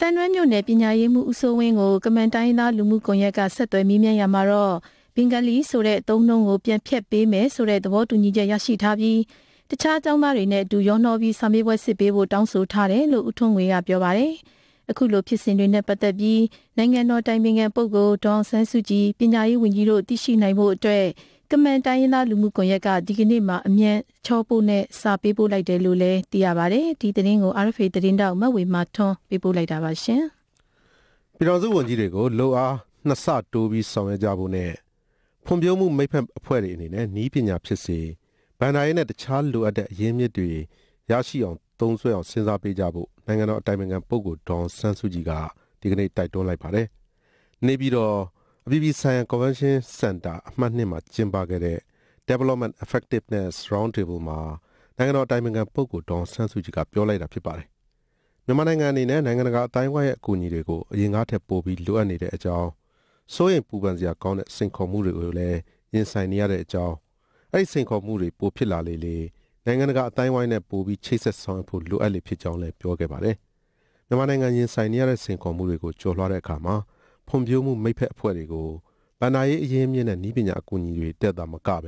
တန်တွဲမြို့နယ်ပညာရေးမှူးဦးစိုးဝင်းကိုကမန်တိုင်းသားလူမှုကွန်ရက်ကဆက်သွယ်မေးမြန်းရမှာတော့ဘင်္ဂလီဆိုတဲ့အသုံးအနှုန်းကိုပြန်ဖြတ်ပေးမယ်ဆိုတဲ့သဘောတူညီချက်ရရှိထားပြီးတခြားကျောင်းသားတွေနဲ့အတူရောနှောပြီးစာမေးပွဲစစ်ပေးဖို့တောင်းဆိုထားတယ်လို့ဦးထွန်းဝေကပြောပါတယ်။အခုလိုဖြစ်စဉ်တွေနဲ့ပတ်သက်ပြီးနိုင်ငံတော်တိုင်ပင်ခံပုဂ္ဂိုလ်ဒေါက်တာဆန်းစုကြည်ပညာရေးဝန်ကြီးတို့သိရှိနိုင်ဖို့အတွက်ကမန်တိုင်းသားလူမှုကွန်ရက်ကဒီကနေ့မှအမြန်ချောပို့နဲ့စာပေးပို့လိုက်တယ်လို့လည်းသိရပါတယ်။ဒီသတင်းကို R F A သတင်းတောက်မဝေမာထွန်းပေးပို့လိုက်တာပါရှင်။ပြည်တော်စုဝန်ကြီးတွေကိုလိုအားနှစ်ဆတိုးပြီးဆောင်ရွက်ကြဖို့နဲ့ဖွံ့ဖြိုးမှုမိတ်ဖက်အဖွဲ့တွေအနေနဲ့နီးပညာဖြစ်စေဗန်ဒါရေးနဲ့တခြားလိုအပ်တဲ့အရင်းမြစ်တွေရရှိအောင်သုံးစွဲအောင်စဉ်းစားပေးကြဖို့နိုင်ငံတော်အတိုင်ပင်ခံပုဂ္ဂိုလ်ဒေါက်တာဆန်းစုကြည်ကဒီကနေ့တိုက်တွန်းလိုက်ပါတယ်။နေပြီးတော့အပြည်ပြည်ဆိုင်ရာ Convention Center အမှတ်နှစ်မှာကျင်းပခဲ့တဲ့ Development Effectiveness Roundtable မှာနိုင်ငံတော်အတိုင်ပင်ခံပုဂ္ဂိုလ်ဒေါက်တာဆန်းစုကြည်ကပြောလိုက်တာဖြစ်ပါတယ်။မြန်မာနိုင်ငံအနေနဲ့နိုင်ငံတကာအတိုင်းအဝိုင်းရဲ့အကူအညီတွေကိုအရင်ကထက်ပိုပြီးလိုအပ်နေတဲ့အကြောင်းစိုးရိမ်ပူပန်စရာကောင်းတဲ့စိန်ခေါ်မှုတွေကိုလည်းရင်ဆိုင်နေရတဲ့အကြောင်းအဲ့ဒီစိန်ခေါ်မှုတွေပိုဖြစ်လာလေလေနိုင်ငံတကာအတိုင်းအဝိုင်းနဲ့ပိုပြီးချိတ်ဆက်ဆောင်ရွက်ဖို့လိုအပ်လေဖြစ်ကြောင်းလည်းပြောခဲ့ပါတယ်။မြန်မာနိုင်ငံရင်ဆိုင်နေရတဲ့စိန်ခေါ်မှုတွေကိုကျော်လွှားတဲ့အခါမှာဖွံ့ဖြိုးမှုမိတ်ဖက်အဖွဲ့တွေကိုဗန်ဒါရေးအရင်းမြစ်နဲ့နီးပညာအကူအညီတွေတက်တာမကပ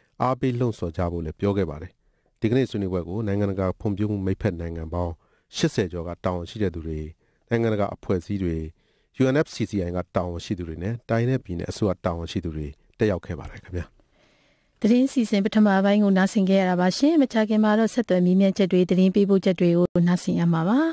ဲအားပေးလှုံ့ဆော်ကြဖို့လည်းပြောခဲ့ပါတယ်။ဒီကနေ့ဆွေးနွေးပွဲကိုနိုင်ငံတကာဖွံ့ဖြိုးမှုမိတ်ဖက်နိုင်ငံပေါင်းeightyကျော်ကတာဝန်ရှိတဲ့သူတွေနိုင်ငံတကာအဖွဲ့အစည်းတွေ U N F C C I ကတာဝန်ရှိသူတွေနဲ့တိုင်းနဲ့ပြည်နယ်အစိုးရတာဝန်ရှိသူတွေတက်ရောက်ခဲ့ပါတယ်ခင်ဗျာ။သတင်းစီစဉ်ပထမပိုင်းကိုနားဆင်ကြရတာပါရှင်။မကြာခင်မှာတော့ဆက်သွယ်မြင့်မြတ်ချက်တွေသတင်းပေးပို့ချက်တွေကိုနားဆင်ရမှာပါ။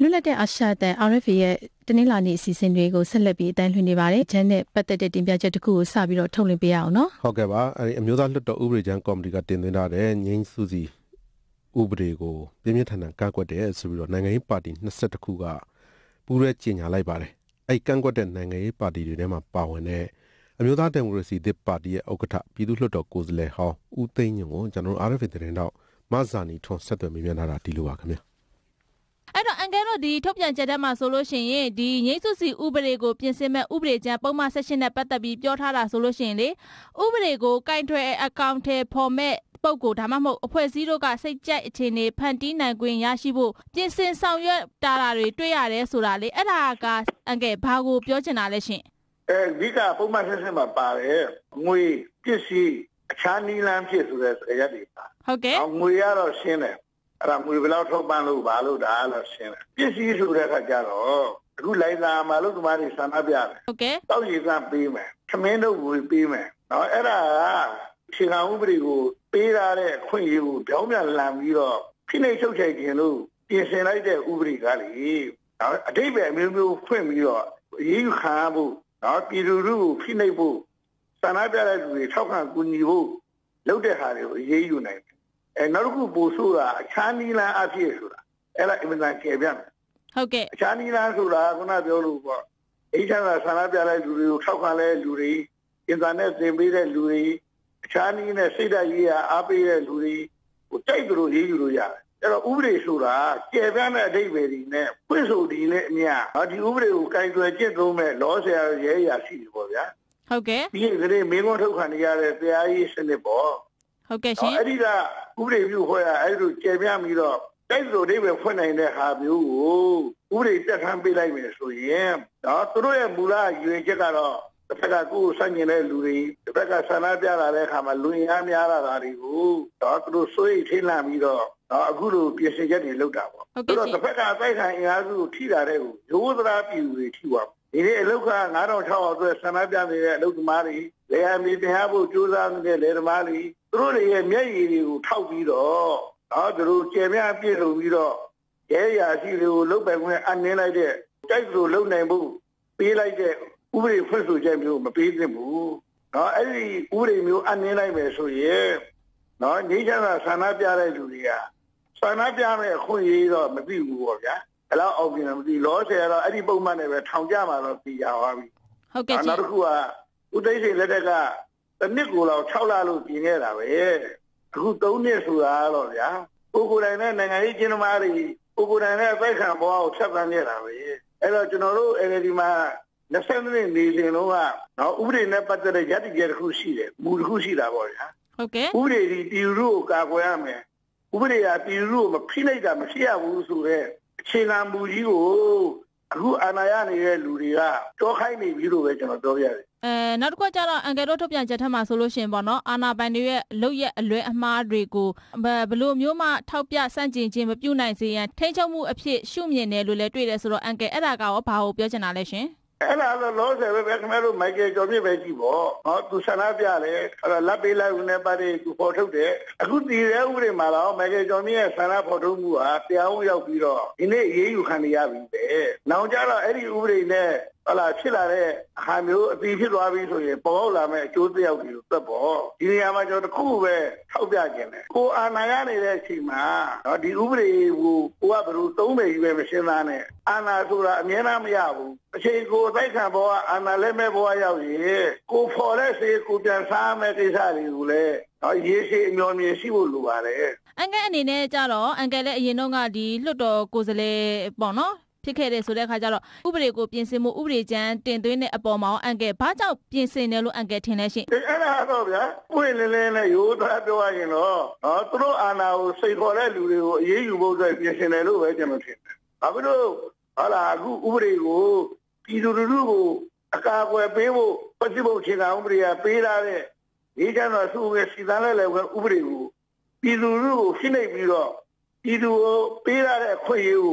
လွတ်လပ်တဲ့အာရှတဲ့ R F A ရဲ့တနင်္လာနေ့အစီအစဉ်တွေကိုဆက်လက်ပြီးအတန်းလှည့်နေပါတယ်။ဂျန်နဲ့ပတ်သက်တဲ့တင်ပြချက်တစ်ခုကိုစပြီးတော့ထုတ်လွှင့်ပေးရအောင်နော်။ဟုတ်ကဲ့ပါ။အဲဒီအမျိုးသားလွှတ်တော်ဥပဒေကြမ်းကော်မတီကတင်သွင်းထားတဲ့ငင်းစုစီဥပဒေကိုပြင်းပြထန်ထန်ကန့်ကွက်တယ်ဆိုပြီးတော့နိုင်ငံရေးပါတီtwenty-twoခုကပူးရဲကြေညာလိုက်ပါတယ်။အဲဒီကန့်ကွက်တဲ့နိုင်ငံရေးပါတီတွေထဲမှာပါဝင်တဲ့အမျိုးသားဒီမိုကရေစီသစ်ပါတီရဲ့ဥက္ကဋ္ဌပြည်သူ့လွှတ်တော်ကိုယ်စားလှယ်ဟောင်းဦးသိန်းညွန့်ကိုကျွန်တော် R F A သတင်းတောက်မဇာနီထွန်းဆက်သွယ်မေးမြန်းထားတာဒီလိုပါခင်ဗျာ။အဲ့တော့အန်ကဲတို့ဒီထုတ်ပြန်ချက်ထဲမှာဆိုလို့ရှိရင်ဒီငိမ့်စုစီဥပဒေကိုပြင်ဆင်မဲ့ဥပဒေကြမ်းပုံမှန်sectionနဲ့ပတ်သက်ပြီးပြောထားတာဆိုလို့ရှိရင်လေဥပဒေကိုကင်ထွယ်အကောင့်ထဲပေါ်မဲ့ပုဂ္ဂိုလ်ဒါမှမဟုတ်အဖွဲ့အစည်းတို့ကစိတ်ကြိုက်အခြေအနေဖန်တီးနိုင်ခွင့်ရရှိဖို့ပြင်ဆင်ဆောင်ရွက်တာတွေတွေ့ရတယ်ဆိုတာလေအဲ့ဒါကအန်ကဲဘာကိုပြောချင်တာလဲရှင်အဲဒီကပုံမှန်sectionမှာပါတယ်ငွေပစ္စည်းအခြားနီလန်းဖြစ်ဆိုတဲ့စကားရပ်တွေပါဟုတ်ကဲ့ငွေရတော့ရှင်းတယ်အဲ့ဒါငွေဘယ်လောက်ထောက်ပံ့လို့ဘာလို့ဒါလို့ရှင်းတယ်ပစ္စည်းဆိုတဲ့အခါကျတော့အခုလိုင်းလာမှာလို့ဒီမှာနေဆန္ဒပြတယ်ဟုတ်ကဲ့တောက်ရည်စမ်းပေးမယ်ခမင်းတို့ငွေပေးမယ်နော်အဲ့ဒါကခြေခံဥပဒေကိုပေးထားတဲ့အခွင့်အရေးကိုပြောင်းပြန်လှန်ပြီးတော့ဖိနှိပ်ချုပ်ချယ်ခြင်းလို့ပြင်ဆင်လိုက်တဲ့ဥပဒေကလေအတိတ်ပဲအမျိုးမျိုးဖွင့်ပြီးတော့အရေးယူခံဖို့နော်ပြည်သူလူထုကိုဖိနှိပ်ဖို့ဆန္ဒပြတဲ့လူတွေထောက်ခံကူညီဖို့လုပ်တဲ့ဟာတွေကိုအရေးယူနိုင်တယ်အဲနောက်တစ်ခုပို့ဆိုတာအခြားနီလန်းအဖြစ်ဆိုတာအဲ့ဒါအင်မတန်ကျေပြန့်ဟုတ်ကဲ့အခြားနီလန်းဆိုတာခုနပြောလို့ပေါ့အိချမ်းသာဆန္ဒပြတဲ့လူတွေကိုထောက်ခံတဲ့လူတွေအင်တာနက်သင်ပေးတဲ့လူတွေအခြားနီးနဲ့စိတ်ဓာတ်ရေးအားပေးတဲ့လူတွေကိုတိုက်သူတို့ရေးယူလို့ရတယ် Okay. တခါကူစံကျင်တဲ့လူတွေတခါဆန္ဒပြလာတဲ့အခါမှာလူရင်းများလာတာတွေကိုတော့သူတို့စိုးရိမ်ထိန်းလာပြီးတော့အခုလိုပြင်ဆင်ချက်တွေလုပ်တာပေါ့ ဥပဒေမျိုးအနှင်းလိုက်မယ်ဆိုရင်နော်ညှိချမ်းသာဆန္ဒပြတဲ့လူတွေကဆန္ဒပြမဲ့အခွင့်အရေးတော့မသိဘူးပေါ့ဗျာဒါတော့အောင်ပြန်မသိလောဆယ်ကတော့အဲ့ဒီပုံမှန်နဲ့ပဲထောင်ကြမှာတော့သိကြပါပြီဟုတ်ကဲ့အဲ့နောက်တစ်ခုကဦးသိန်းစိန်လက်ထက်ကတနစ်ကိုယ်လောက်ထောက်လာလို့ပြင်းနေတာပဲအခုသုံးနှစ်ဆိုတာတော့ဗျာကိုကိုယ်တိုင်နဲ့နိုင်ငံရေးကျင်းမာတွေကိုကိုယ်တိုင်နဲ့အတိုက်ခံဘဝကိုဆက်ဆံနေတာပဲအဲ့တော့ကျွန်တော်တို့ N L D မှာလက်ဆန်းသတင်းနေနေလို့ကဥပဒေနဲ့ပတ်သက်တဲ့ရည်ရည်ချက်ခုရှိတယ်မူတစ်ခုရှိတာပေါ့ဗျာဟုတ်ကဲ့ဥပဒေဒီတီတို့ကာကွယ်ရမယ်ဥပဒေကပြည်သူ့ကိုမဖိလိုက်တာမရှိရဘူးဆိုတဲ့အခြေခံမူကြီးကိုအခုအာဏာရနေတဲ့လူတွေကကြောက်ခိုင်းနေပြီလို့ပဲကျွန်တော်ပြောရတယ်အဲနောက်တစ်ခုကျတော့အန်ကယ်တို့ထုတ်ပြန်ချက်ထပ်မှာဆိုလို့ရှင်ပေါ့နော်အာဏာပိုင်တွေရဲ့လုပ်ရက်အလွဲအမှားတွေကိုဘယ်လိုမျိုးမှထောက်ပြဆန့်ကျင်ခြင်းမပြုနိုင်စေရန်ထိန်းချုပ်မှုအဖြစ်ရှုမြင်တယ်လို့လည်းတွေ့တယ်ဆိုတော့အန်ကယ်အဲ့ဒါကရောဘာကိုပြောချင်တာလဲရှင် အဲ့ဒါဆိုလောဆယ်ပဲခင်ဗျားတို့မိုက်ကယ်ဂျွန်ကြီးရဲ့ဆန္ဒဖော်ထုတ်မှုဟာတရားဝင်ရောက်ပြီးတော့ဒီနေ့အရေးယူခံရပြီပဲနောက်ကြတော့အဲ့ဒီဥပဒေနဲ့ဟလာဖြစ်လာတဲ့ဟာမျိုးအသီးဖြစ်သွားပြီဆိုရင်ပေါ်ပေါက်လာမဲ့အကျိုးသက်ရောက်တွေလို့သက်ပေါ်ဒီနေရာမှာကျွန်တော်တခုပဲထောက်ပြခြင်းတယ်ကိုအာဏာရနေတဲ့ချိန်မှာဒီဥပဒေကိုကိုကဘယ်လိုသုံးမယ်ယူမယ်မရှင်းသားနဲ့အာဏာဆိုတဲ့အမြဲတမ်းမရဘူးအချိန်ကိုတိုက်ခံပေါ်ကအာဏာလည်းမဲ့ပေါ်ရောက်ရင်ကိုဖော်တဲ့စေကိုပြန်စားမဲ့ကိစ္စတွေကိုလည်း ရေးရှိအမျိုးမျိုးရှိဖို့လိုပါတယ်အန်ကဲအနေနဲ့ကြတော့အန်ကဲလည်းအရင်တော့ကဒီလွှတ်တော်ကိုယ်စားလှယ်ပေါ့နော်ဖြစ်ခဲ့တဲ့ဆိုတဲ့အခါကျတော့ဥပဒေကိုပြင်ဆင်မှုဥပဒေကြမ်းတင်သွင်းတဲ့အပေါ်မှာအန်ကဲဘာကြောင့်ပြင်ဆင်တယ်လို့အန်ကဲထင်လဲရှင်အဲ့ဒါတော့ဗျာကိုယ်လည်းလည်းရိုးသားပြောရရင်တော့တို့အာဏာကိုစိတ်ခေါ်တဲ့လူတွေကိုအရေးယူဖို့အတွက်ပြင်ဆင်တယ်လို့ပဲကျွန်တော်ထင်တယ်ဒါပေမဲ့လို့ဟာလာအခုဥပဒေကိုပြည်သူလူထုကိုအကာအကွယ်ပေးဖို့ ပြည်သူလူထုကိုဖိနှိပ်ပြီးတော့ပြည်သူကိုပေးရတဲ့ခွင့်ရေးကို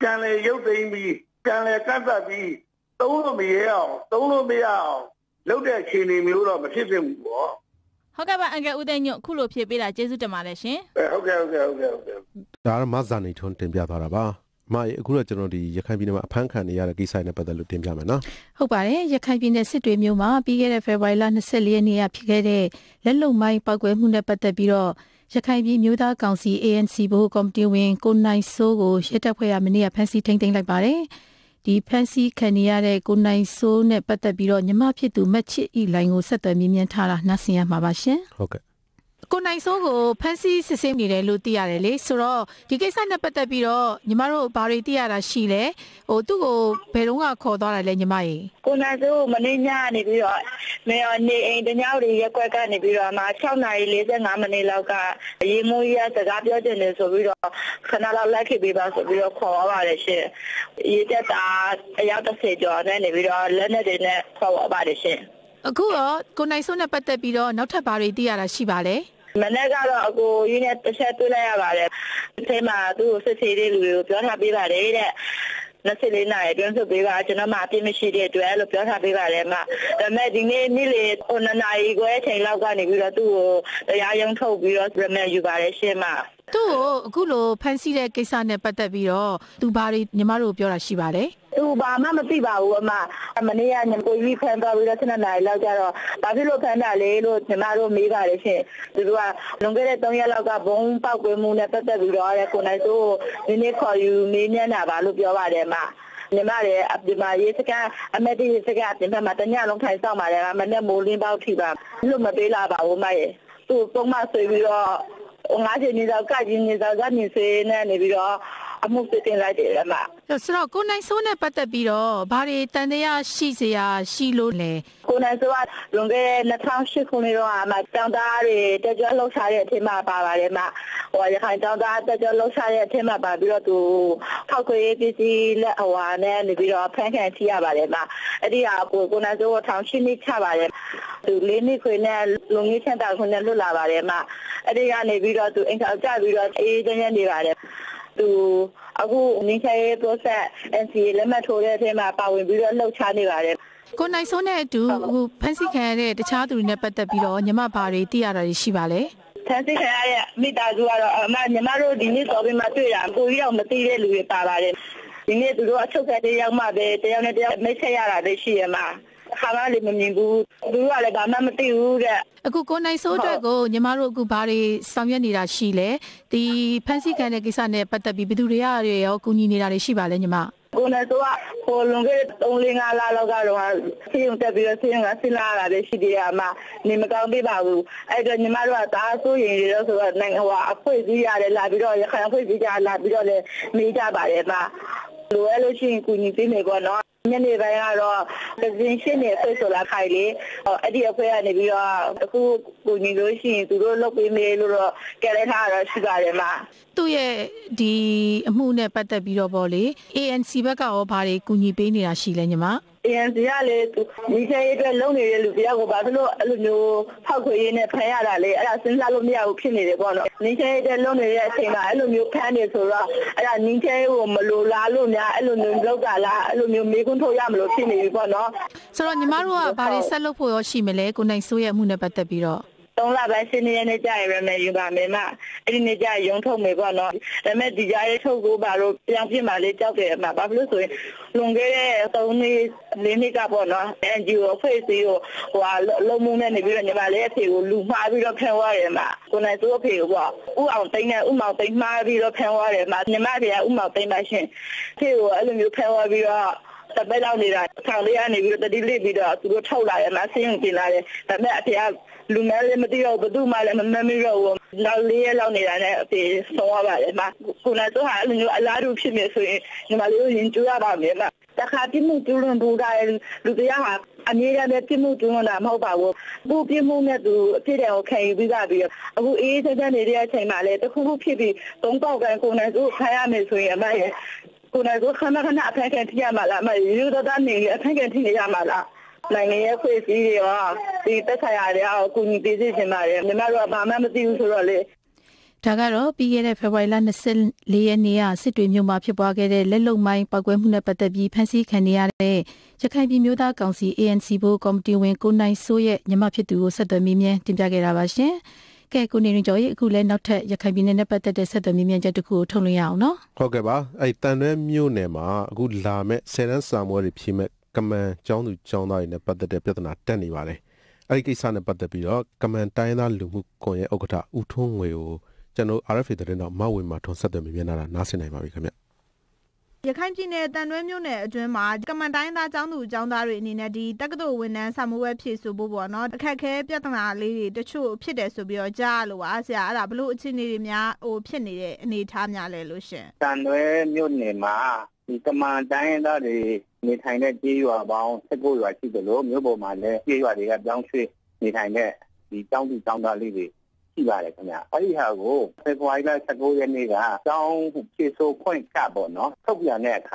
ပြန်လည်ရုပ်သိမ်းပြီးပြန်လည်ကန့်သတ်ပြီးသုံးလို့မရအောင်သုံးလို့မရအောင်လုပ်တဲ့အခြေအနေမျိုးတော့မဖြစ်သင့်ဘူးပေါ့ဟုတ်ကဲ့ပါအန်ကယ်ဦးသိန်းညွန့်ခုလိုဖြည့်ပေးတာကျေးဇူးတင်ပါတယ်ရှင်ဟုတ်ကဲ့ဟုတ်ကဲ့ဟုတ်ကဲ့ဒါရမဇာနေထွန်းတင်ပြသွားတာပါ မရအခုတော့ကျွန်တော်ဒီရခိုင်ပြည်နယ်စစ်တွေမြို့မှာပြီးခဲ့တဲ့ဖေဖော်ဝါရီလ ကိုနိုင်ဆိုးကိုဖန်စီစစ်စစ်နေတယ်လို့သိရတယ်လေဆိုတော့ဒီကိစ္စနဲ့ပတ်သက်ပြီးတော့ညီမတို့ဘာတွေသိရတာရှိလဲဟိုသူ့ကိုဘယ်တော့ခေါ်သွားတာလဲညီမကြီးကိုနိုင်ဆိုးကိုမနေ့ညနေပြီးတော့မနေ့အိမ်တညောင်တွေရက်ကွက်ကနေပြီးတော့မှ မနေ့ကတော့အခုယူနေတစ်ချက်တွေ့လိုက်ရပါတယ်။ဒီမှာသူ့စစ်ဆေးတဲ့လူတွေကိုပြောထားပေးပါတယ်တဲ့။နှစ်ဆယ်လေးနာရီအတွင်းဆွပေးပါကျွန်တော်မှပြင်းမရှိတဲ့အတွက်လို့ပြောထားပေးပါတယ်။အမဒါပေမဲ့ဒီနေ့နေ့လေဟိုနှစ်နာရီခွဲအချိန်လောက်ကနေပြီးတော့သူ့ကိုတရားရုံးထုတ်ပြီးတော့ပြန်ယူပါတယ်ရှင်မ။သူ့ကိုအခုလိုဖန်စီတဲ့ကိစ္စနဲ့ပတ်သက်ပြီးတော့သူဘာတွေညီမတို့ပြောတာရှိပါလဲ သူဘာမှမသိပါဘူးအမမနေ့ကကိုကြီးဖန်သွားပြီးတော့ခုနှစ်နာရီလောက်ကျတော့ဘာဖြစ်လို့ဖန်တာလဲလို့ညီမတို့မေးပါတယ်ရှင်သူကလွန်ခဲ့တဲ့သုံးရက်လောက်ကဘုံပေါက်ကွဲမှုနဲ့ပတ်သက်ပြီးတော့ကိုနိုင်ဆိုးနည်းနည်းခေါ်ယူမေးမြန်းတာပါလို့ပြောပါတယ်အမညီမလည်းဒီမှာရေးစခန်းအမတ်ကြီးစခန်းတင်ဖက်မှာတညလုံးထိုင်ဆောင်ပါတယ်အမနဲ့မိုးလင်းပေါက်ထိပါလို့မပေးလာပါဘူးအမရဲ့သူ့ပုံမှန်ဆွေးပြီးတော့ to Abu Ninja process and see Lematoria Power Low Chani Vare. Could I sonnet to Pansy Canada, the Chadu Nepata Biro, Yamapari, Tiara Shivale? Pansy Canada, Mitazuara, Manamaro, the news of material, Guria material with Pavare. We need to do a choke at the young mother, the young Messiah, the Shiama. Havali Mingu, Guala Gamma. A good go nice old go, Yamaro Gubari, Samyanira Shile, the Pansy Kanakisane, Patabiduria, or Kunina Shiva Lenima. Gunatua, Polunga, only Ala Logaro, Tim Tabia, Silara, the Shidiama, Nimakambi Babu, Edgar Nimara, Tasu, Nangawa, Poesia, Labio, Hanapoesia, Labio, Mita Bareba, Luello Chin Kunipimego. Many are positioned social highly or at the affair and we are who negotiate to go look in the Galahara Shigarema. To the moon at the Biroboli, A N C Baka or Pari Kunipenia Shilenema. And the alley to we say it alone, Lubiago Bablo, Hako in a Payala, since I love me, I will kill it. Ninja alone, I love you, Panis or Ninja, Malula, Luna, Alum, Logala, Alum, Mikunto Yamlo, Timmy, Bono. So on the Marua, Paris, Salopo, Shimele, Kunaisuya, Munapatabiro. Don't love I see any day, remember by Mema. Any day, young told me, Bono, and met the Jai Togo Baro, young Pima, my Bablusu, Lungere, Tony, Linica Bono, and you will face you while low moon and the Villain Valletti will lose my real penwarema. When I do pay walk, Umountain, Umountain, my real penwarema, Nemaria, Umountain machine. Till I don't you power we are. The Bella Nira, Taliani, with the delivery to go told I am a sinking. The Matia Lumel Madio, but do my memory room. Now, Lia Lonira, so about Kunato, I knew a lot of chimneys in Maluin Jurabama. The happy mood during Buddha and Lubia, Amira Timu Juna, Mobile, Bubi Muna to Tida, okay, Vivabi, who is an idiot, the Kupi, don't go and go and do Kayamis with my. I go come and I think at Yamala, my you don't need a packet in Yamala. Like a place you are, the Tasaya, Kuni Pizzi, Maria, the Maraba, Mamma, usually. Tagaro, began a Pawailan, the Sel Leania, sit with you, Mapia Bagade, Lelo, my Paguemuna Patabi, Pansy, Caniare, Jacambi Muda, Council, A N C Bo, Comte, when Kunai Soya, Yamapia do, Sadomimia, Timjagarabashi. Okay, good evening, Joy. Good evening, Doctor. You can be in the past. That's the meaning of the good tone, no? Okay, ba. I tell you, you know, good lame. Seven Samuel, if you come and join the join in the past, that's the not any way. I guess in the past, because come and tie in the loop, go and go to Utong way. Just now, if you don't know, we must have the meaning of the nation. I will come. You can't in the past. You know, just now, come and tie in the join the join the in the past. That's the meaning of Samuel. Please, Bobo, no. Okay, okay. Just now, the the past is to be a jail. I say, I believe it's in the meaning of past. The the time now, the Lucian. Samuel, you know, you come and tie in the the time that you are born. That's why you are the Lord. You born the you are the young tree. The time that the join the join the the you are the now. I have go. That's why I said go in the join the so point cap or no. So we are next.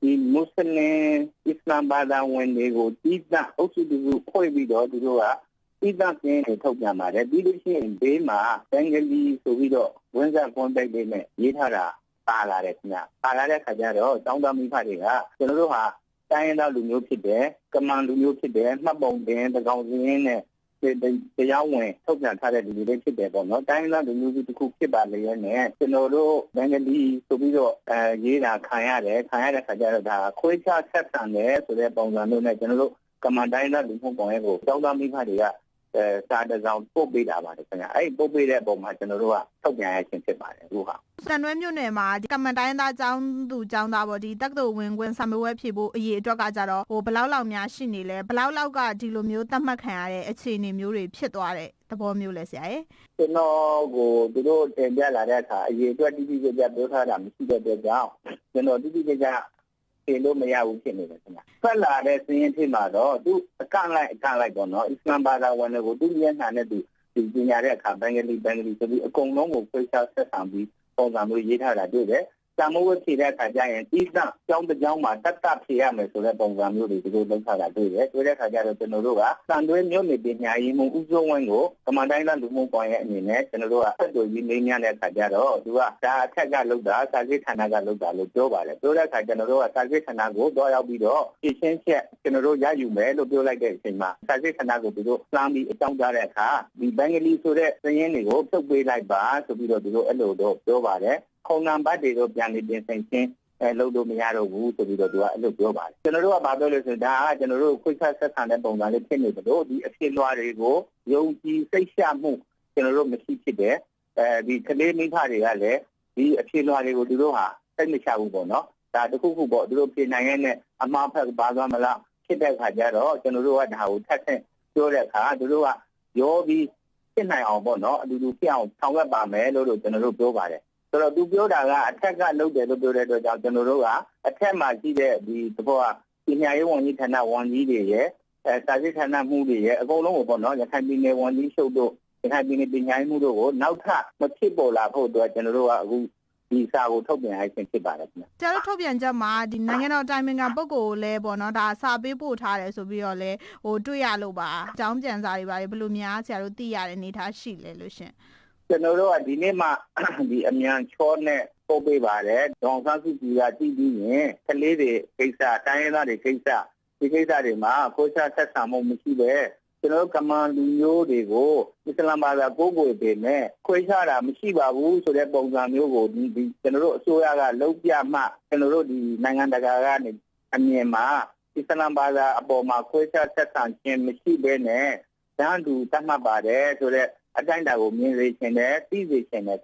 The Muslim Islam Bada when they go is not also do quite a lot to do a is not in a Tokyo matter. Leadership in Bema, Bengali, so we do when that contact they met Yitara, Paladina, Palada Kajaro, down the Miparia, Genoa, Diana Lunuki there, Command Lunuki there, Mabong, the Gauzian, the young way, Tokyo Tara, the leadership there, but not Diana Lunuki to cook the Balayan, Genoro, Bengali, so we do Yira Kayade, Kayada Kajara, Quita, Septan there, so they're bound under General Command Diana Lunuko, down the Miparia. They don't make out in it. But I think it's not do a can like can like or not. It's not bad. I want to go do the and do the area can bang it, bang it to be a con long of place out the family or the movie that I do there. Some over here that I giant is not down the young man that up here. I'm so that on the movie to go look how I do it. Where I got to Norua, Sandwin, you may be Nayim Uzo and go, Commandant and the move on in it and do a do you mean that I got all do a Tagaluga, Sagitanaga Luga, do that I can do a Sagitanago, do I'll be all. It's in Generoya, you may do like that in my Sagitanago to do Slammy, Tongareka, the Bengali so that the end is also way like bars to be do a little over there. Number they don't be and low Miaro Wu to be global. General Badola, General Kukas and Bonga, the Asiluari Go, Yogi Seishamu, General Messi there, the Kalemi Hariale, the Asiluari Roha, and Michel Bono, that the Kuku bought European Nayane, Amapa Bagamala, Kibel Hajaro, General and Hau Tassen, Yoreka, Dura, Yogi, Kenai Bono, the Lukian, Tawabame, Loro General Global. So do build a attack load the Roga, attack my dear the Boa, in I want it and I want it, as I can not move here, go over no, that had been a one issue do, it had been a behind Mudo, now tap, but Tibola hold the General who is our Toby, I think about it. Teletobian Jama, the Nagano Timing Abogo, Lebona, Sabi Botares of Viole, or Duyaloba, Jamjan Zariba, Blumia, Sarutia, and Nita Shile Lucian. General Adinema, the Amian Chorne, Obevare, Don Sansuia, T V, Kalede, Kesa, Tayana, the Kesa, the Kesa de Ma, Kosa Sasamo, Michibe, General Command, Yo de Go, Mister Lambada Gogo de Me, Kosa, Michiba, Wu, so that Bonga Yogo, the General Suaga, Lopia Ma, General the Nangandagaran, Amiema, Mister Lambada, Aboma, Kosa, Sasan, Michibene, Dandu, Tamabade, so that. Agenda will mean they can there, easy can there.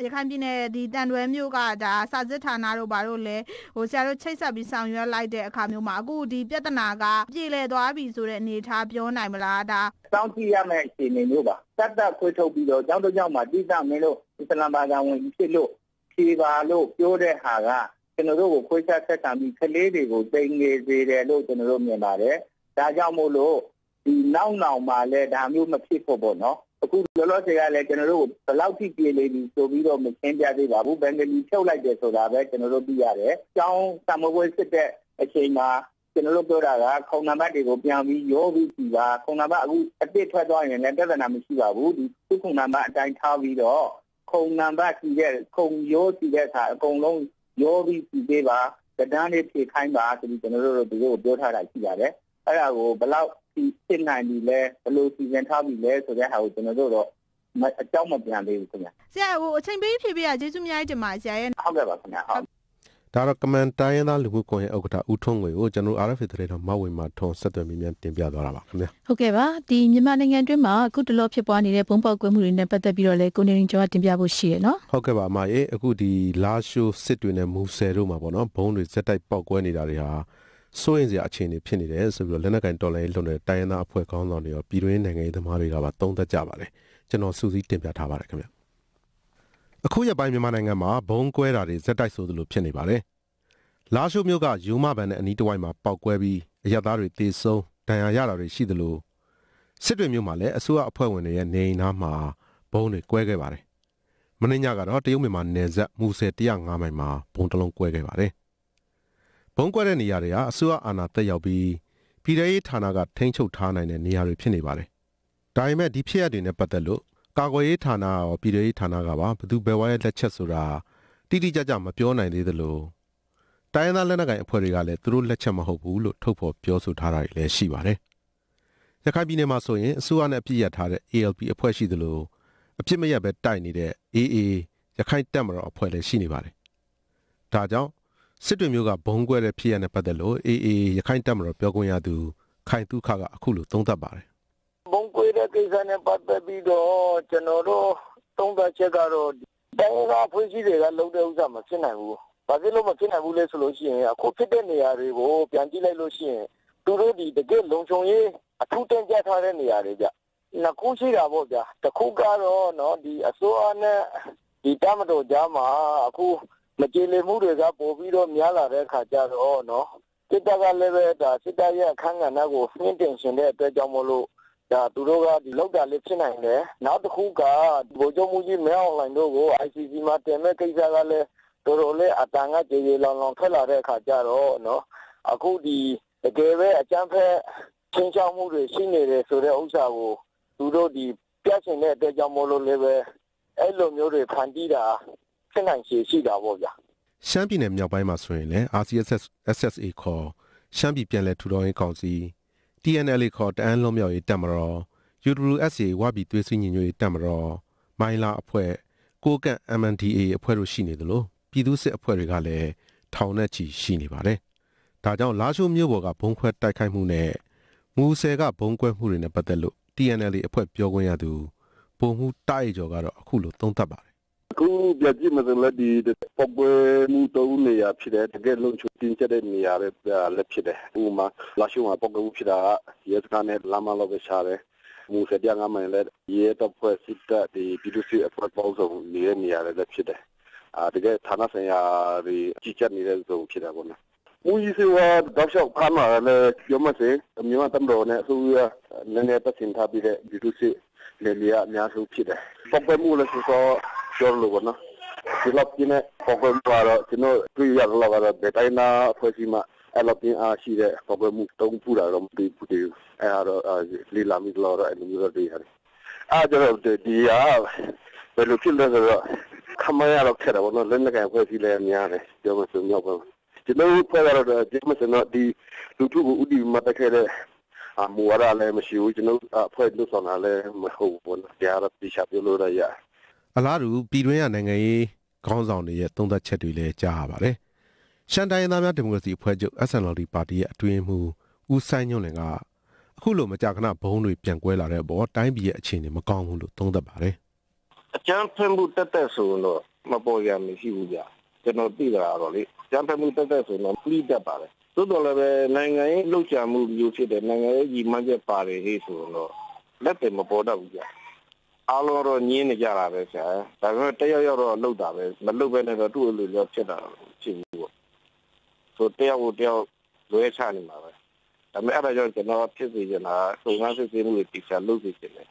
You can be the Danwem Yoga, Sazetana Barole, or Sarah Chesa Bissan, like the Kamumago, the Betanaga, Gile, Doabizur, and Nitabio Namalada. County Yamak in Yuba. That's that Quito Bido, down to Yama, Dizan Melo, Isalambada, when you look, Kiva, look, Yore Haga, Kenodo, Quita, and Kaledi, who bring the look in Romeo Mare, Dajamolo, the now now Male, Damu Maxipobono. General, the Lauti lady, so we don't make change at the Babu Bengali, so like this, so that General Biare, down some of us at a chamber, General Dora, Konamati, Opiami, Yoviva, Konamabu, a bit of a and better than Amishiva would, Tukunama, Dantavi, or Konamaki, Kong Yosi, Kong Long, Yovi, Deva, the Danity kind back to the General of the Road, Dota, like Yare, I will allow. Okay, So in the Achini Pinidis, we will then again tolerate on the Diana Puecon on your Pirin and the Mariga Tonda Javare, General Susie Timbia Tavaracame. A Kuya by Mimanangama, Bonquera is that I saw the Lupinibare. Lasho Muga, Yumaban and Itoima, Pogwebi, Yadari Tiso, Diana Shidalu. Sidrim Yumale, a Sua Puene and Nainama, Bone Quegevare. Maninaga, Yumiman Neza, Muset Yangama, Pontalon Quegevare. Bongkware Niaria, Sua Anata Yabi, Pire Tanaga, Tencho Tana and Niari Pinibare. Dime di Pia di Nepatalu, Kagoe Tana or Pire Tanagawa, Pudu Bewaya de Chesura, Didi Jajama Piona and Idalo. Diana Lenaga and Porigale through Lechamahobu, Topo Piosu Tara, Le Shivare. The Cabine Masoe, Suan Apia Tare, E L P Aposhidalo, Apimea Bet Dini de E E, the kind Tamara of Pole Shinibare. Tajao. Sidrim Yoga Bonguere Piana Padelo, E. Yakain Tamara Pioguia do Kain Tukaga Kulu Tontabare. Bonguere စစ်တပ်ကလည်းပဲဒါစစ်တပ်ရဲ့အခန်းကဏ္ဍကိုနှင်းတင်ရှင်တဲ့အတွက်ကြောင့်မို့လို့ ဒါသူတို့ကဒီလောက်တာလေးဖြစ်နိုင်တယ်နောက်တစ်ခုကဗိုလ်ချုပ်မှုကြီးမင်းအောင်လှိုင်တို့ကို D N L ကိုတအန်းလုံးမြောက်ရေးတက်မတော် U W S A ဝါပီသွေးစညညွေးတက်မတော်မိုင်းလာအဖွဲ့ကိုကန့် M N D A အဖွဲ့တို့ရှိနေတယ်လို့ပြည်သူစစ်အဖွဲ့တွေကလည်းထောင်နဲ့ချီရှိနေပါတယ်ဒါကြောင့်လာချိုမြို့ပေါ်ကဘုံခွဲတိုက်ခိုက်မှုနဲ့မူဆယ်ကဘုံကွဲမှုတွေနဲ့ပတ်သက်လို့ D N L အကူပြကြီးမစလတ်ဒီပကွဲမှုတုံးနေရဖြစ်တယ်တကယ်လုံးချုပ်တင်ချက်တဲ့နေရာပဲလက်ဖြစ်တယ်ဥပမာလာရှုံမှာပေါကမှုဖြစ်တာရဲစခန်းနဲ့လာမလောက်ပဲရှားတယ်မူဆယ်တရားငါးမိုင်လဲရဲတပ်ဖွဲ့စစ်တပ်ဒီပြည်သူ့စစ်အဖွဲ့ပေါင်းစုံနေနေရာလည်းလက်ဖြစ်တယ်အဲတကယ်ဌာနဆိုင်ရာကြီးကြပ်နေတဲ့စုံဖြစ်တာပေါ့နော်မူကြီးစေဝါတောက်လျှောက်ဖမ်းမှာလည်းရောမစင်အမျိုးသားတမတော်နဲ့အစိုးရနည်းနည်းပတ်စင်ထားပြီးတဲ့ပြည်သူ့စစ်နေရာအများဆုံးဖြစ်တယ်ပေါကမှုလည်းဆိုတော့ကျော်လို့ပေါ့နော် ဒီလောက်ပြင်းတဲ့ပေါကမှုတော့ကျွန်တော်တွေ့ရတော့ကတော့ဒေတိုင်းနာဖွဲ့စည်းမှာအလောက်ပြင်းအားရှိတဲ့ပေါကမှုတုံးပူတာတော့မတွေ့ဘူးတယ်အဲတော့လီလာမီလောတော့အမျိုးသားတွေဟာလေအားကျတော့ဒီဟာဘယ်လိုဖြစ်လဲဆိုတော့ခမရတော့ခက်တယ်ဗောနော်လက်နက်ကန်ဖွဲ့စည်းလဲများတယ်ပြောမှဆိုမြောက်ပါဘူးကျွန်တော်တို့ဖွဲ့ကတော့ဒီမစင်တော့ဒီလူထုကိုဥတီမတက်ခဲ့တဲ့မူဝါဒလည်းမရှိဘူးကျွန်တော်အဖွဲ့တို့ဆောင်တာလည်းမဟုတ်ဘူးပေါ့နော်တရားတော့သိချပြလို့ရရ အလားတူပြည်တွင်းရနိုင်ငံရေးခေါင်းဆောင်တွေရဲ့သုံးသပ်ချက်တွေလည်းကြားရပါတယ်အကြမ်းဖက်မှုတက်တက်ဆိုတော့မပေါ်ရမရှိဘူးကြာကျွန်တော်သိတာတော့လေအကြမ်းဖက်မှုတက်တက်ဆိုတော့ပြိတက်ပါတယ်သို့တော်လည်းပဲနိုင်ငံရေးလှုပ်ရှားမှုမျိုးဖြစ်တဲ့နိုင်ငံရေးကြီးမှန်းချက်ပါတယ်ဟောလို့လည်းပဲ အလောရောညင်းနေကြတာပဲဆရာဒါပေမဲ့တယောက်ယောက်တော့လှုပ်တာပဲမလှုပ်ဘဲနဲ့တော့သူ့လိုလိုဖြစ်တာရှိဘူးပေါ့ဆိုတယောက်ကိုတယောက်လွဲချနေမှာပဲဒါပေမဲ့အဲ့ဒါကြောင့်ကျွန်တော်ဖြစ်စီချင်တာစုံစမ်းစစ်ဆေးမှုတွေတိကျလုပ်စီချင်တယ်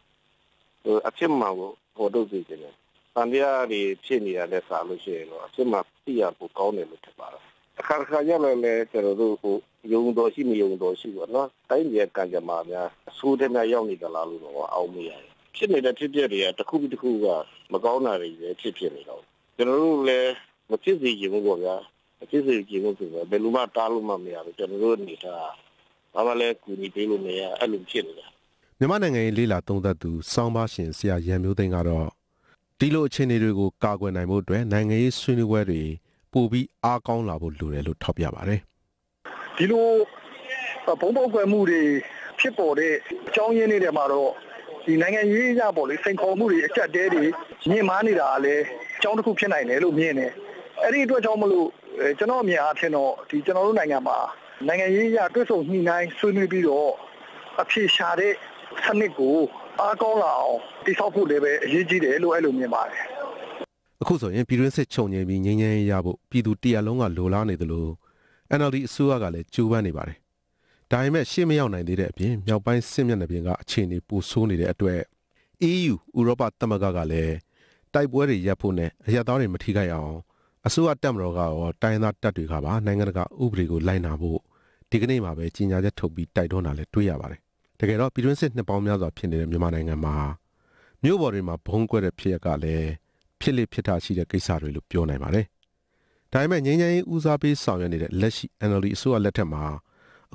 ဆိုအဖြစ်မှန်ကိုဟောထုတ်စီချင်တယ်တန်တရားတွေဖြစ်နေရတဲ့စာလို့ရှိရင်တော့အဖြစ်မှန်သိရဖို့ကောင်းတယ်လို့ထင်ပါတယ်အခါခါရလည်းလဲကျွန်တော်တို့ဟိုရုံတော်ရှိနေရုံတော်ရှိပေါ့နော်တိုင်းပြည်ကံကြမ္မာများအဆူးတဲ့များရောက်နေကြလားလို့တော့အောက်မရဘူးဖြစ်နေတဲ့ဖြစ်ပျက်တွေကတစ်ခုပြီးတစ်ခုက မကောင်းတာတွေပဲဖြစ်ဖြစ်နေတော့ကျွန်တော်တို့လည်းမဖြစ်စေချင်ဘူးပေါ့ဗျာမဖြစ်စေချင်ဘူးဆိုတော့ဘယ်လိုမှတားလို့မှမရဘူးကျွန်တော်တို့နေတာဒါမှလည်းကူညီပေးလို့မရအဲ့လိုဖြစ်နေတာမြန်မာနိုင်ငံရေးလေလာသုံးသတ်သူဆောင်းပါရှင်ဆရာရန်မျိုးသိန်းကတော့ဒီလိုအခြေအနေတွေကိုကာကွယ်နိုင်ဖို့အတွက်နိုင်ငံရေးဆွေးနွေးပွဲတွေပို့ပြီးအားကောင်းလာဖို့လိုတယ်လို့ထောက်ပြပါတယ်ဒီလိုပုံပေါက်ကွယ်မှုတွေဖြစ်ပေါ်တဲ့ကြောင်းရင်းတွေထဲမှာတော့ ဒီနိုင်ငံရေးအရပေါ့လေစိန်ခေါ်မှုတွေအကျပ်တဲတွေမြန်မာနေတာလဲအကြောင်းတစ်ခုဖြစ်နိုင်တယ်လို့မြင်တယ်အဲ့ဒီအတွက်ကြောင့်မလို့ကျွန်တော်အမြင်အားဖြင့်တော့ဒီကျွန်တော်တို့နိုင်ငံမှာနိုင်ငံရေးအရတွဲဆုံညှိနှိုင်းဆွေးနွေးပြီးတော့အဖြေရှာတဲ့စနစ်ကိုအားကောင်းလာအောင်တိဆောက်ဖို့လည်းပဲအရေးကြီးတယ်လို့အဲ့လိုမြင်ပါတယ်အခုဆိုရင်ပြည်တွင်းစစ်ချုပ်ငြိမ်းပြီးငြိမ်းချမ်းရေးရဖို့ပြည်သူတရလုံးကလိုလားနေသလို ဒါပေမဲ့ရှေ့မရောက်နိုင်သေးတဲ့အပြင်မြောက်ပိုင်းဆင်းမြတ်တဲ့ပြင်ကအအခြေအနေပိုဆိုးနေတဲ့အတွက် E U ဥရောပသမဂ္ဂကလည်းတိုက်ပွဲတွေရပ်ဖို့နဲ့အရသားတွေမထိခိုက်အောင်အစိုးရတပ်မတော်ကရောတိုင်းသားတပ်တွေကပါနိုင်ငံတကာဥပဒေကိုလိုက်နာဖို့ဒီကနေ့မှာပဲကြီးညာချက်ထုတ်ပြီးတိုက်တွန်းတာလည်းတွေ့ရပါတယ်တကယ်တော့ပြည်တွင်းစစ်နှစ်ပေါင်းများစွာဖြစ်နေတဲ့မြန်မာနိုင်ငံမှာမြို့ပေါ်တွေမှာဘုံကွဲတဲ့ဖြစ်ရပ်ကလည်းဖြစ်လေဖြစ်တာရှိတဲ့ကိစ္စတွေလို့ပြောနိုင်ပါတယ်ဒါပေမဲ့ငြိမ်းချမ်းရေးဦးစားပေးဆောင်ရွက်နေတဲ့လက်ရှိ အ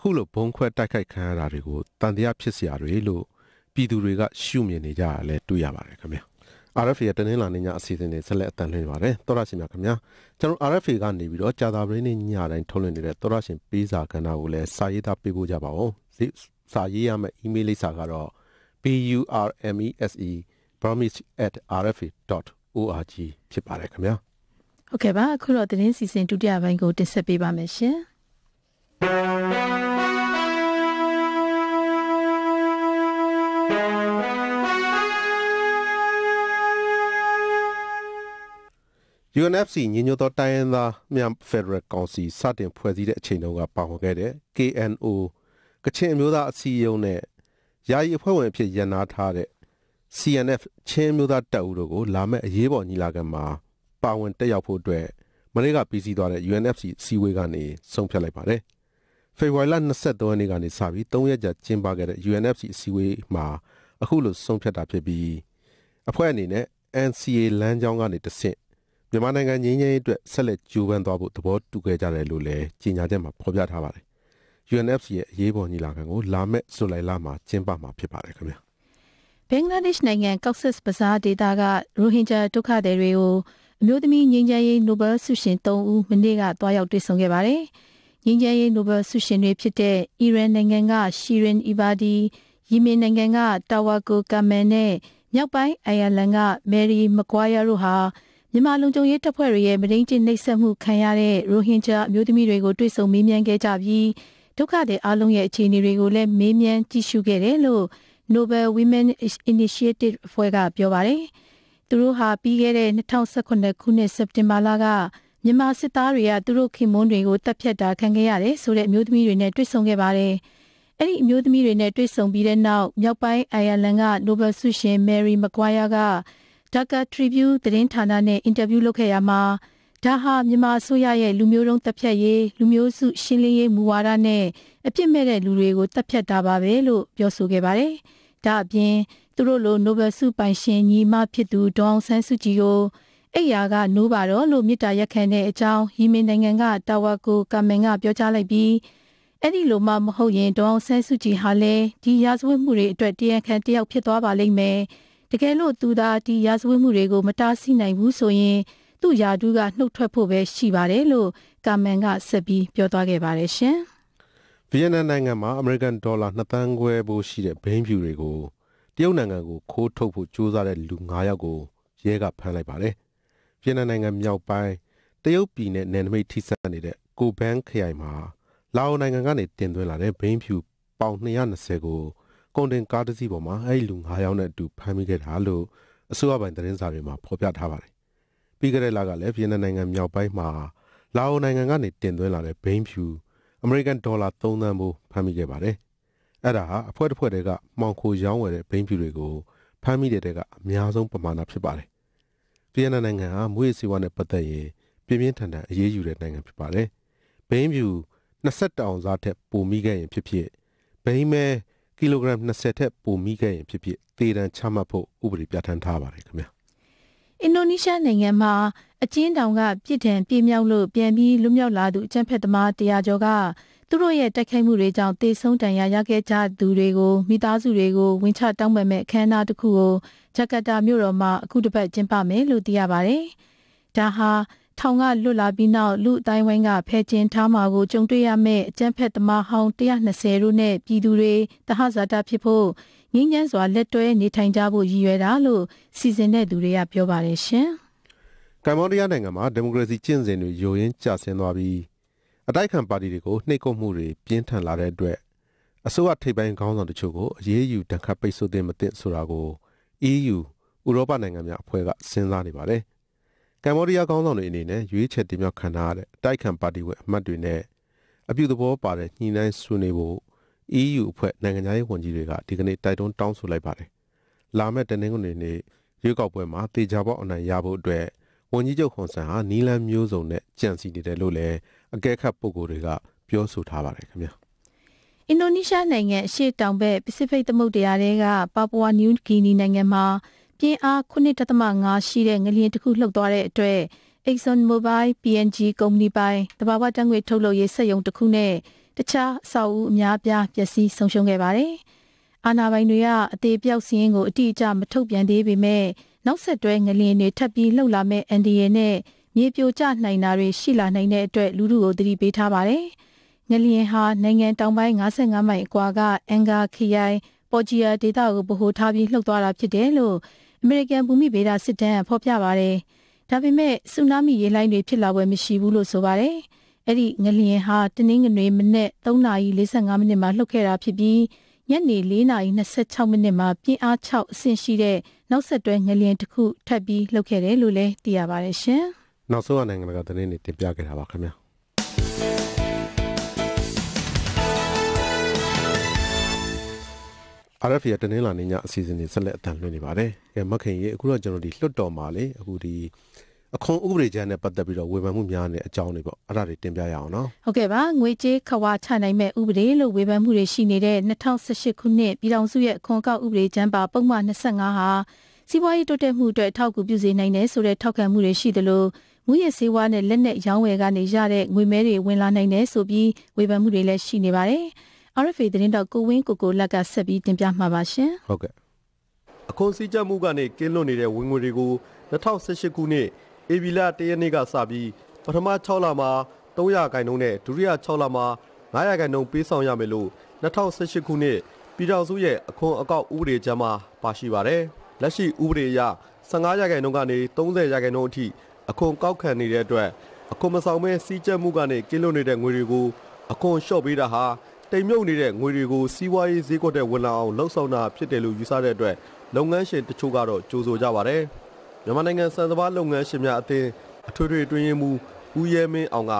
ခုလိုဘုံခွဲတိုက်ခိုက်ခံရတာတွေကိုတန်တရားဖြစ်စရာတွေလို့ပြည်သူတွေကရှုမြင်နေကြတာလည်းတွေ့ရပါတယ်ခင်ဗျာ R F A ရဲ့တနင်္လာနေ့ညအစီအစဉ်တွေဆက်လက်အသံလွှင့်ပါတယ်သောရရှင်များခင်ဗျာကျွန်တော် R F A ကနေပြီးတော့ကြာသပတေးနေ့ညတိုင်းထုတ်လွှင့်နေတဲ့သောရရှင်ပေးစာကဏ္ဍကိုလည်းစာရေးသားပေးပို့ကြပါဦးစာရေးရမယ့် email လိပ်စာကတော့ ပ burmese at r f a dot org ဖြစ်ပါတယ်ခင်ဗျာ။ Okay ပါအခုတော့သတင်းစီစဉ်ဒုတိယပိုင်းကိုတင်ဆက်ပေးပါမယ်ရှင်။ U N F C ညီညွတ်သောတိုင်းရင်းသားများဖက်ဒရယ်ကောင်စီစတင်ဖွဲ့စည်းတဲ့အချိန်တုန်းကပါဝင်ခဲ့တဲ့ K N O ကချင်အမျိုးသားအစည်းအရုံးနဲ့ယာယီအဖွဲ့ဝင်အဖြစ်ရန်နာထားတဲ့ C N F ချင်းမျိုးသားတပ်ဦးတို့ကိုလာမယ့်အရေးပေါ်ညီလာခံမှာပါဝင်တက်ရောက်ဖို့အတွက်မနေ့ကပြီးစီးသွားတဲ့ U N F C စည်းဝေးကနေဆုံးဖြတ်လိုက်ပါတယ်။ ဖေဖော်ဝါရီလ၂၃ရက်နေ့ကနေစပြီး၃ရက်ကြာကျင်းပခဲ့တဲ့ U N F C စည်းဝေးမှာအခုလိုဆုံးဖြတ်တာဖြစ်ပြီးအဖွဲ့အနေနဲ့ N C A လမ်းကြောင်းကနေတစ်ဆင့်မြန်မာနိုင်ငံငြိမ်းချမ်းရေးအတွက်ဆက်လက်ကြိုးပမ်းသွားဖို့သဘောတူခဲ့ကြတယ်လို့လည်းကြေညာချက်မှာဖော်ပြထားပါတယ်။ U N F C ရဲ့အရေးပေါ်ညီလာခံကိုလာမယ့်ဇူလိုင်လမှာကျင်းပမှာဖြစ်ပါတယ်ခင်ဗျာ။ဘင်္ဂလားဒေ့ရှ်နိုင်ငံကောက်ဆစ်ဘဇားဒေသကရိုဟင်ဂျာဒုက္ခသည်တွေကိုအမျိုးသမီးငြိမ်းချမ်းရေးနိုဘယ်ဆုရှင်၃ဦးမနေ့ကသွားရောက်တွေ့ဆုံခဲ့ပါတယ်။ငြိမ်းချမ်းရေးနိုဘယ်ဆုရှင်တွေဖြစ်တဲ့အီရန်နိုင်ငံကရှီရင်အီဘာဒီ၊ယီမင်နိုင်ငံကတာဝါကိုကာမန်နဲ့မြောက်ပိုင်းအိုင်ယာလန်ကMary McGuireတို့ဟာမြန်မာလုံခြုံရေးတပ်ဖွဲ့တွေရဲ့မတိန်ကျနှိပ်စက်မှုခံရတဲ့ရိုဟင်ဂျာအမျိုးသမီးတွေကိုတွေ့ဆုံမေးမြန်းခဲ့ကြပြီးဒုက္ခသည်အလုံးရဲ့အခြေအနေတွေကိုလည်းမေးမြန်းကြည့်ရှုခဲ့တယ်လို့ Nobel Women Initiative အဖွဲ့ကပြောပါတယ်။သူတို့ဟာပြီးခဲ့တဲ့၂၀၁၇ခုနှစ်စက်တင်ဘာလကမြန်မာစစ်သားတွေကသူတို့ခင်မွန်းတွေကိုတပ်ဖြတ်တာခံခဲ့ရတယ်ဆိုတဲ့အမျိုးသမီးတွေနဲ့တွေ့ဆုံခဲ့ပါတယ်။အဲ့ဒီအမျိုးသမီးတွေနဲ့တွေ့ဆုံပြီးတဲ့နောက်မြောက်ပိုင်းအိုင်ယာလန်က Nobel ဆုရှင် Mary McGuire ကDaily Tribune သတင်းဌာနနဲ့အင်တာဗျူးလုပ်ခဲ့ရမှာဒါဟာမြန်မာအစိုးရရဲ့လူမျိုးတုံးတပ်ဖြတ်ရေးလူမျိုးစုရှင်းလင်းရေးမူဝါဒနဲ့အပြစ်မဲ့တဲ့လူတွေကိုတပ်ဖြတ်တာပါပဲလို့ပြောဆိုခဲ့ပါတယ်။ဒါအပြင်သူတို့လိုနိုဘယ်ဆုပိုင်ရှင်ညီမဖြစ်သူဒေါအောင်ဆန်းစုကြည်ကိုအိယာကနိုးပါတော့လို့မြစ်တာရက်ခံတဲ့အကြောင်းယီမင်နိုင်ငံကတာဝါကိုကာမန်ကပြောကြားလိုက်ပြီးအဲ့ဒီလိုမှမဟုတ်ရင်ဒေါအောင်ဆန်းစုကြည်ဟာလည်းဒီရာဇဝတ်မှုတွေအတွက်တရားခံတယောက်ဖြစ်သွားပါလိမ့်မယ်။တကယ်လို့သူသာဒီရာဇဝတ်မှုတွေကိုမတားဆီးနိုင်ဘူးဆိုရင်သူ့ယာဒူးကနှုတ်ထွက်ဖို့ပဲရှိပါတယ်လို့ကာမန်ကဆက်ပြီးပြောသွားခဲ့ပါတယ်ရှင်။ဗီယက်နမ်နိုင်ငံမှာအမေရိကန်ဒေါ်လာနှစ်သန်းခွဲဖို့ရှိတဲ့ဘိန်းဖြူတွေကိုတရုတ်နိုင်ငံကိုခိုးထုတ်ဖို့ကြိုးစားတဲ့လူ၅ယောက်ကိုရဲကဖမ်းလိုက်ပါတယ်။ဗီယက်နမ်နိုင်ငံမြောက်ပိုင်းတရုတ်ပြည်နဲ့နယ်နိမိတ်ထိစပ်နေတဲ့ကိုဘန်းခရိုင်မှာလာအိုနိုင်ငံကနေတင်သွင်းလာတဲ့ဘိန်းဖြူပေါင်၂၂၀ကိုကုန်တင်ကားတစ်စီးပေါ်မှာအဲဒီလူ၅ယောက်နဲ့အတူဖမ်းမိခဲ့တာလို့အစိုးရပိုင်းသတင်းစာတွေမှာဖော်ပြထားပါတယ်။ပြီးခဲ့တဲ့လကလည်းဗီယက်နမ်နိုင်ငံမြောက်ပိုင်းမှာလာအိုနိုင်ငံကနေတင်သွင်းလာတဲ့ဘိန်းဖြူအမေရိကန်ဒေါ်လာ၃သန်းကိုဖမ်းမိခဲ့ပါတယ်။အဲ့ဒါဟာအဖွဲ့တစ်ဖွဲ့တည်းကမှောင်ခိုရောင်းဝယ်တဲ့ဘိန်းဖြူတွေကိုဖမ်းမိတဲ့တဲကအများဆုံးပမာဏဖြစ်ပါတယ်။ဗီယက်နမ်နိုင်ငံဟာမွေးစေဝါနဲ့ပတ်သက်ရင်ပြင်းပြင်းထန်ထန်အရေးယူတဲ့နိုင်ငံဖြစ်ပါတယ်။ဘိန်းဖြူ၂၁အောင်စားထက်ပိုမိခဲ့ရင်ဖြစ်ဖြစ်ဘိန်းမဲကီလိုဂရမ်၂၀ထက်ပိုမိခဲ့ရင်ဖြစ်ဖြစ်သေဒဏ်ချမှတ်ဖို့ဥပဒေပြဋ္ဌာန်းထားပါတယ်ခင်ဗျာ။အင်ဒိုနီးရှားနိုင်ငံမှာအကျဉ်းထောင်ကပြစ်ဒဏ်ပြေမြောက်လို့ပြန်ပြီးလွတ်မြောက်လာသူအကြမ်းဖက်သမား၁၀၀ကျော်ကသူတို့ရဲ့တိုက်ခိုက်မှုတွေကြောင့်သေဆုံးဒဏ်ရာရခဲ့ကြသူတွေကိုမိသားစုတွေကိုဝန်ချတောင်းပန်မဲ့အခမ်းအနားတစ်ခုကိုဂျကာတာမြို့တော်မှာအခုတစ်ပတ်ကျင်းပမယ်လို့သိရပါတယ်။ဒါဟာထောင်ကလွတ်လာပြီးနောက်လူအတိုင်းဝိုင်းကဖဲကျင်းထားမှာကိုကြုံတွေ့ရမဲ့အကြမ်းဖက်သမားဟောင်း၁၂၀တို့နဲ့ပြည်သူတွေတဟဇာတဖြစ်ဖို့ငြိမ်းချမ်းစွာလက်တွဲနေထိုင်ကြဖို့ရည်ရွယ်တာလို့စီစဉ်တဲ့သူတွေကပြောပါတယ်ရှင်။ကမ္ဘောဒီးယားနိုင်ငံမှာဒီမိုကရေစီကျင့်စဉ်တွေယိုယွင်းကျဆင်းသွားပြီးအတိုက်ခံပါတီတွေကိုနှိပ်ကွပ်မှုတွေပြင်းထန်လာတဲ့အတွက်အစိုးရထိပ်ပိုင်းခေါင်းဆောင်တချို့ကိုအရေးယူတံခါပိတ်ဆို့သင့်မသင့်ဆိုတာကို E U ဥရောပနိုင်ငံများအဖွဲ့ကစဉ်းစားနေပါတယ်။ကမ္ဘောဒီးယားခေါင်းဆောင်တွေအနေနဲ့ရွေးချယ်တင်မြှောက်ခံထားရတဲ့အတိုက်ခံပါတီဝင်အမတ်တွေနဲ့အပြုသဘောပါတဲ့ညှိနှိုင်းဆွေးနွေးဖို့ E U အဖွဲ့နိုင်ငံရေးဝန်ကြီးတွေကဒီကနေ့တိုက်တွန်းတောင်းဆိုလိုက်ပါတယ်။လာမယ့်တနင်္ဂနွေနေ့ရွေးကောက်ပွဲမှာတေချာပေါက်အနိုင်ရဖို့အတွက်ဝန်ကြီးချုပ်ဟွန်ဆန်ဟာနီလန်မျိုးစုံနဲ့ကြံစီနေတယ်လို့လည်းအကဲခတ်ပုဂ္ဂိုလ်တွေကပြောဆိုထားပါတယ်ခင်ဗျာ။အင်ဒိုနီးရှားနိုင်ငံအရှေ့တောင်ဘက်ပစိဖိတ်သမုဒ္ဒရာကပါပူဝါနယူးဂီနီနိုင်ငံမှာပြင်းအားခုနှစ်ဒသမ၅ရှိတဲ့ငလျင်တစ်ခုလှုပ်သွားတဲ့အတွက် Exxon Mobil P N G ကုမ္ပဏီပိုင်တဘာဝတံငွေထုတ်လုပ်ရေးစက်ရုံတစ်ခုနဲ့တခြားအဆောက်အဦအများပြားပျက်စီးဆုံးရှုံးခဲ့ပါတယ်။အာဏာပိုင်တွေကအသေးပြောက်စင်းကိုအတိအကျမထုတ်ပြန်သေးပေမဲ့နောက်ဆက်တွဲငလျင်တွေထပ်ပြီးလှုပ်လာမဲ့အန်ဒီရနဲ့မြေပြိုကျနိုင်တာတွေရှိလာနိုင်တဲ့အတွက်လူထုကိုသတိပေးထားပါတယ်။ငလျင်ဟာနိုင်ငံတောင်ပိုင်း၅၅မိုင်အကွာကအန်ဂါခရိုင် ပေါ်ဂျီယာဒေတာကိုဗဟိုထားပြီးလှုပ်သွားတာဖြစ်တယ်လို့အမေရိကန်ဘူမိဗေဒစစ်တမ်းကဖော်ပြပါတယ်။ဒါပေမဲ့ဆူနာမီရေလှိုင်းတွေဖြစ်လာပွဲမရှိဘူးလို့ဆိုပါတယ်။အဲ့ဒီငလျင်ဟာတနင်္ဂနွေမနေ့သုံးနာရီလေးဆယ့်ငါးမိနစ်မှာလှုပ်ခဲ့တာဖြစ်ပြီးညနေလေးနာရီနှစ်ဆယ့်ခြောက်မိနစ်မှာပြင်းအားခြောက်အဆင့်ရှိတဲ့နောက်ဆက်တွဲငလျင်တစ်ခုထပ်ပြီးလှုပ်ခဲ့တယ်လို့လည်းသိရပါတယ်ရှင်။နောက်ဆုံးအနေနဲ့ကသတင်းတွေတင်ပြခဲ့တာပါခင်ဗျာ။R F I တနင်္လာနေ့ညအစီအစဉ်တွေဆက်လက်အသံလွှင့်နေပါတယ်။ကဲမခင်ရေအခုတော့ကျွန်တော်ဒီလွှတ်တော်မှာလေအခုဒီအခွန်ဥပဒေကြမ်းနဲ့ပတ်သက်ပြီးတော့ဝေဖန်မှုများတဲ့အကြောင်းတွေပေါ့အဲ့ဒါတွေတင်ပြရအောင်နော်။ဟုတ်ကဲ့ပါငွေကြေးခဝါချနိုင်မဲ့ဥပဒေလို့ဝေဖန်မှုတွေရှိနေတဲ့၂၀၁၈ခုနှစ်ပြည်ထောင်စုရဲ့အခွန်ကောက်ဥပဒေကြမ်းပါပုံမှန်၂၅ဟာစီးပွားရေးတိုးတက်မှုအတွက်ထောက်ကူပြုစေနိုင်တယ်ဆိုတဲ့ထောက်ခံမှုတွေရှိတယ်လို့ငွေရစေဝါနဲ့လက်နက်ရောင်းဝယ်ကနေရတဲ့ငွေမဲတွေဝင်လာနိုင်တယ်ဆိုပြီးဝေဖန်မှုတွေလည်းရှိနေပါတယ်။R F A သတင်းတော့ကိုဝင်းကိုကိုလက်ကဆက်ပြီးတင်ပြမှာပါရှင်။ဟုတ်ကဲ့။အခွန်စည်းကြပ်မှုကနေကင်းလွတ်နေတဲ့ဝင်ငွေတွေကို၂၀၁၈ခုနှစ်ဧပြီလတစ်ရက်နေ့ကစပြီးပထမ၆လမှာ၃ရာခိုင်နှုန်းနဲ့ဒုတိယ၆လမှာ၅ရာခိုင်နှုန်းပေးဆောင်ရမယ်လို့၂၀၁၈ခုနှစ်ပြည်ထောင်စုရဲ့အခွန်အကောက်ဥပဒေကြမ်းမှာပါရှိပါတယ်။လက်ရှိဥပဒေအရ၁၅ရာခိုင်နှုန်းကနေ၃၀ရာခိုင်နှုန်းအထိအခွန်ကောက်ခံနေတဲ့အတွက်အခွန်မဆောင်မဲစည်းကြပ်မှုကနေကင်းလွတ်နေတဲ့ငွေတွေကိုအခွန်လျှော့ပေးတာဟာတိမ်မြုပ်နေတဲ့ငွေတွေကိုစီးပွားရေးဈေးကွက်တဲ့ဝန်လာအောင်လှုပ်ဆောင်တာဖြစ်တယ်လို့ယူဆတဲ့အတွက်လုပ်ငန်းရှင်တချို့ကတော့ကြိုဆိုကြပါတယ်။မြန်မာနိုင်ငံစံစပါးလုပ်ငန်းရှင်များအသင်းအထွေထွေအတွင်းရေးမှူးဦးရဲမင်းအောင်က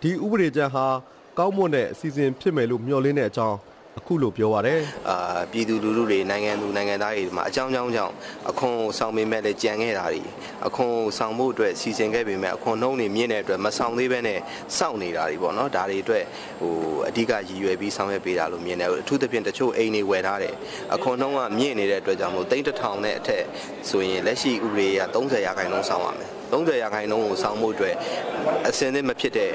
ဒီဥပဒေကြမ်းဟာကောင်းမွန်တဲ့အစီအစဉ်ဖြစ်မယ်လို့မျှော်လင့်တဲ့အကြောင်းအခုလိုပြောပါရယ်။အာပြည်သူလူထုတွေနိုင်ငံသူနိုင်ငံသားတွေမှာအကြောင်းကြောင်းကြောင့်အခွန်ဆောင်ပေမဲ့လည်းကြံခဲ့တာတွေအခွန်ဆောင်မှုအတွက်စီစဉ်ခဲ့ပေမဲ့အခွန်နှုန်းတွေမြင့်တဲ့အတွက်မဆောင်သေးဘဲနဲ့စောင့်နေတာတွေပေါ့နော်ဒါတွေအတွက်ဟိုအဓိကရည်ရွယ်ပြီးဆောင်ရွက်ပေးတာလို့မြင်တယ်အထူးသဖြင့်တချို့အိမ်တွေဝယ်ထားတယ်အခွန်နှုန်းကမြင့်နေတဲ့အတွက်ကြောင့်မို့သိန်းတစ်ထောင်နဲ့အထက်ဆိုရင်လက်ရှိဥပဒေအရ၃၀ရာခိုင်နှုန်းဆောင်ရမယ်၃၀ရာခိုင်နှုန်းကိုဆောင်မှုအတွက်အစင်းနဲ့မဖြစ်တဲ့ပ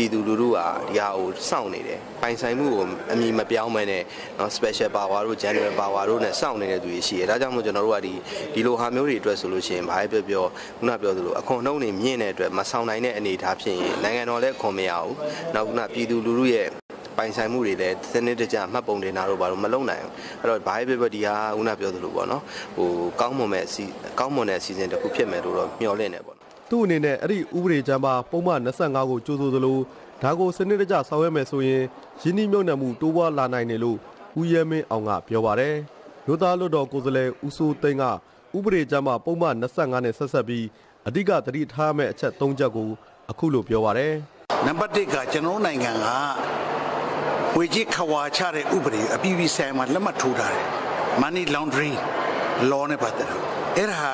ြည်သူလူထုဟာဒီဟာကိုစောင့်နေတယ်။ပိုင်ဆိုင်မှုကိုအမည်မပြောင်းမဲနဲ့နော် special power တို့ general power တို့နဲ့စောင့်နေတဲ့သူတွေရှိတယ်။ဒါကြောင့်မို့ကျွန်တော်တို့ကဒီဒီလိုဟာမျိုးတွေအတွက်ဆိုလို့ရှိရင်ဘာပဲပြောပြောခုနပြောသလိုအခွန်နှုန်းတွေမြင့်တဲ့အတွက်မဆောင်နိုင်တဲ့အနေအထားဖြစ်ရင်နိုင်ငံတော်လည်းခွန်မရဘူး။နောက်ခုနပြည်သူလူထုရဲ့ပိုင်ဆိုင်မှုတွေလည်းစနစ်တကျမှတ်ပုံတင်တာတို့ဘာလို့မလုပ်နိုင်ဘူး။အဲ့တော့ဘာပဲပြောဒီဟာခုနပြောသလိုပေါ့နော်။ဟိုကောင်းမွန်မဲ့ကောင်းမွန်တဲ့ season တစ်ခုဖြစ်မယ်လို့တော့မျှော်လင့်နေပေါ့။သူ့အနေနဲ့အဲ့ဒီဥပဒေကြမ်းပါပုံမှန်၂၅ကိုကြိုးဆိုသလိုဒါကိုစနစ်တကျဆောင်ရွက်မယ်ဆိုရင်ရင်းနှီးမြှုပ်နှံမှုတိုးပွားလာနိုင်တယ်လို့ဦးရဲမင်းအောင်ကပြောပါတယ်။မြို့သားလွတ်တော်ကိုယ်စားလှယ်ဦးစိုးသိန်းကဥပဒေကြမ်းပါပုံမှန်၂၅နဲ့ဆက်ဆက်ပြီးအဓိကသတိထားမယ့်အချက်၃ချက်ကိုအခုလိုပြောပါတယ်။နံပါတ်တစ်ကကျွန်တော်နိုင်ငံကဝေကြီးခဝါချတဲ့ဥပဒေအပြည်ပြည်ဆိုင်ရာမှာလက်မှတ်ထိုးထားတယ်။ Money Laundering Law နဲ့ပတ်သက်လို့အဲ့ဒါ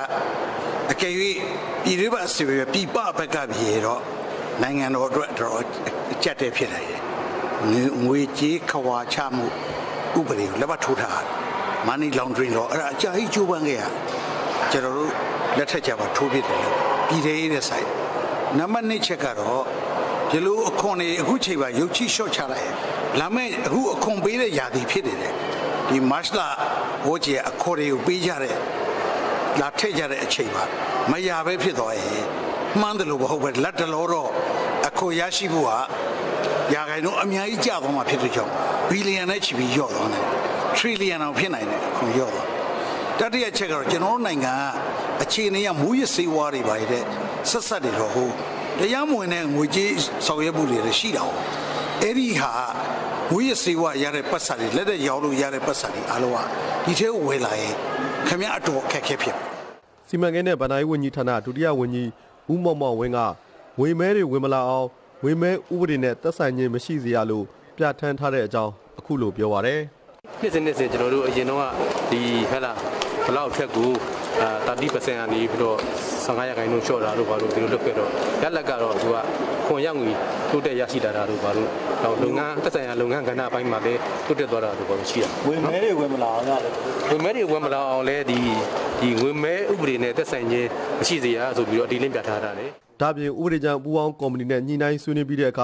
အကြွေပြည်ရပစီပဲပြပဘက်ကပြေတော့နိုင်ငံတော်အတွက်တော့အကျက်တည်းဖြစ်နိုင်တယ်။ငွေကြီးခဝါချမှုဥပဒေကိုလက်မှတ်ထိုးထားတယ်။ Money Laundering Law အဲ့ဒါအကြိုက်ကျိုးပန်းခဲ့ရကျွန်တော်တို့လက်ထက်ကြပါထိုးပြတယ်ပြည်သေးတဲ့ဆိုင်နံပါတ်၂ချက်ကတော့ဒီလိုအခွန်တွေအခုချိန်ပါရုပ်ချိလျှော့ချလိုက်လာမဲ့အခုအခွန်ပေးတဲ့ယာတီဖြစ်နေတယ်ဒီ March လဟိုကြီးအခွန်တွေကိုပေးကြတဲ့လာထည့်ကြတဲ့အချိန်ပါမရပဲဖြစ်သွားရင်မှန်းတယ်လို့မဟုတ်ပဲလက်တလောတော့အခွန်ရရှိဖို့ဟာရာခိုင်နှုန်းအများကြီးကျသွားမှာဖြစ်တဲ့ကြောင့်ဘီလီယံနဲ့ချီပြီးရော့သွားတယ်ထရီလီယံအောင်ဖြစ်နိုင်တယ်ခွန်ရော့သွားတတိယချက်ကတော့ကျွန်တော်နိုင်ငံကအခြေအနေကမူရစေဝါတွေပါတဲ့ဆက်ဆက်တွေတော့ဟိုတရားမဝင်တဲ့ငွေကြေးဆောင်ရွက်မှုတွေလည်းရှိတာဟုတ်အဲ့ဒီဟာမူရစေဝါရတဲ့ပတ်စံတွေလက်လက်ရောင်းလို့ရတဲ့ပတ်စံတွေအားလုံးကဒီထဲကိုဝယ်လာရင်ခင်ဗျားအတော်အခက်အခဲဖြစ်တယ်စီမံကိန်းနဲ့ဗဏ္ဍာရေးဝန်ကြီးဌာနဒုတိယဝန်ကြီးဦးမောင်မောင်ဝင်းကငွေမဲတွေဝင်မလာအောင်ငွေမဲဥပဒေနဲ့သက်ဆိုင်ခြင်းမရှိစေရလို့ပြဋ္ဌာန်းထားတဲ့အကြောင်းအခုလိုပြောပါရယ်နှစ်စဉ်နှစ်စဉ်ကျွန်တော်တို့အရင်တော့ဒီဟဲ့လားဘလောက်ထက်ကိုသတိပစံအနေပြီးတော့၁၅ရာခိုင်နှုန်းလျှော့တာတို့ဘာလို့ဒီလိုလုပ်ခဲ့တော့လက်လက်ကတော့သူကခွန်ရောက်ငွေတိုးတက်ရရှိတာတို့ဘာလို့တော့လုပ်ငန်းသက်ဆိုင်ရာလုပ်ငန်းကဏ္ဍအပိုင်းမှာလည်းတိုးတက်သွားတာတို့ဘာလို့ရှိရငွေမဲတွေဝင်မလာအောင်လည်းငွေမဲတွေဝင်မလာအောင်လည်းဒီဒီငွေမဲဥပဒေနဲ့သက်ဆိုင်ခြင်းမရှိစေရဆိုပြီးတော့အတိအလင်းပြထားတာလေဒါပြင်ဥပဒေကြောင့်ပူပေါင်းကော်မတီနဲ့ညှိနှိုင်းဆွေးနွေးပြီးတဲ့အခါ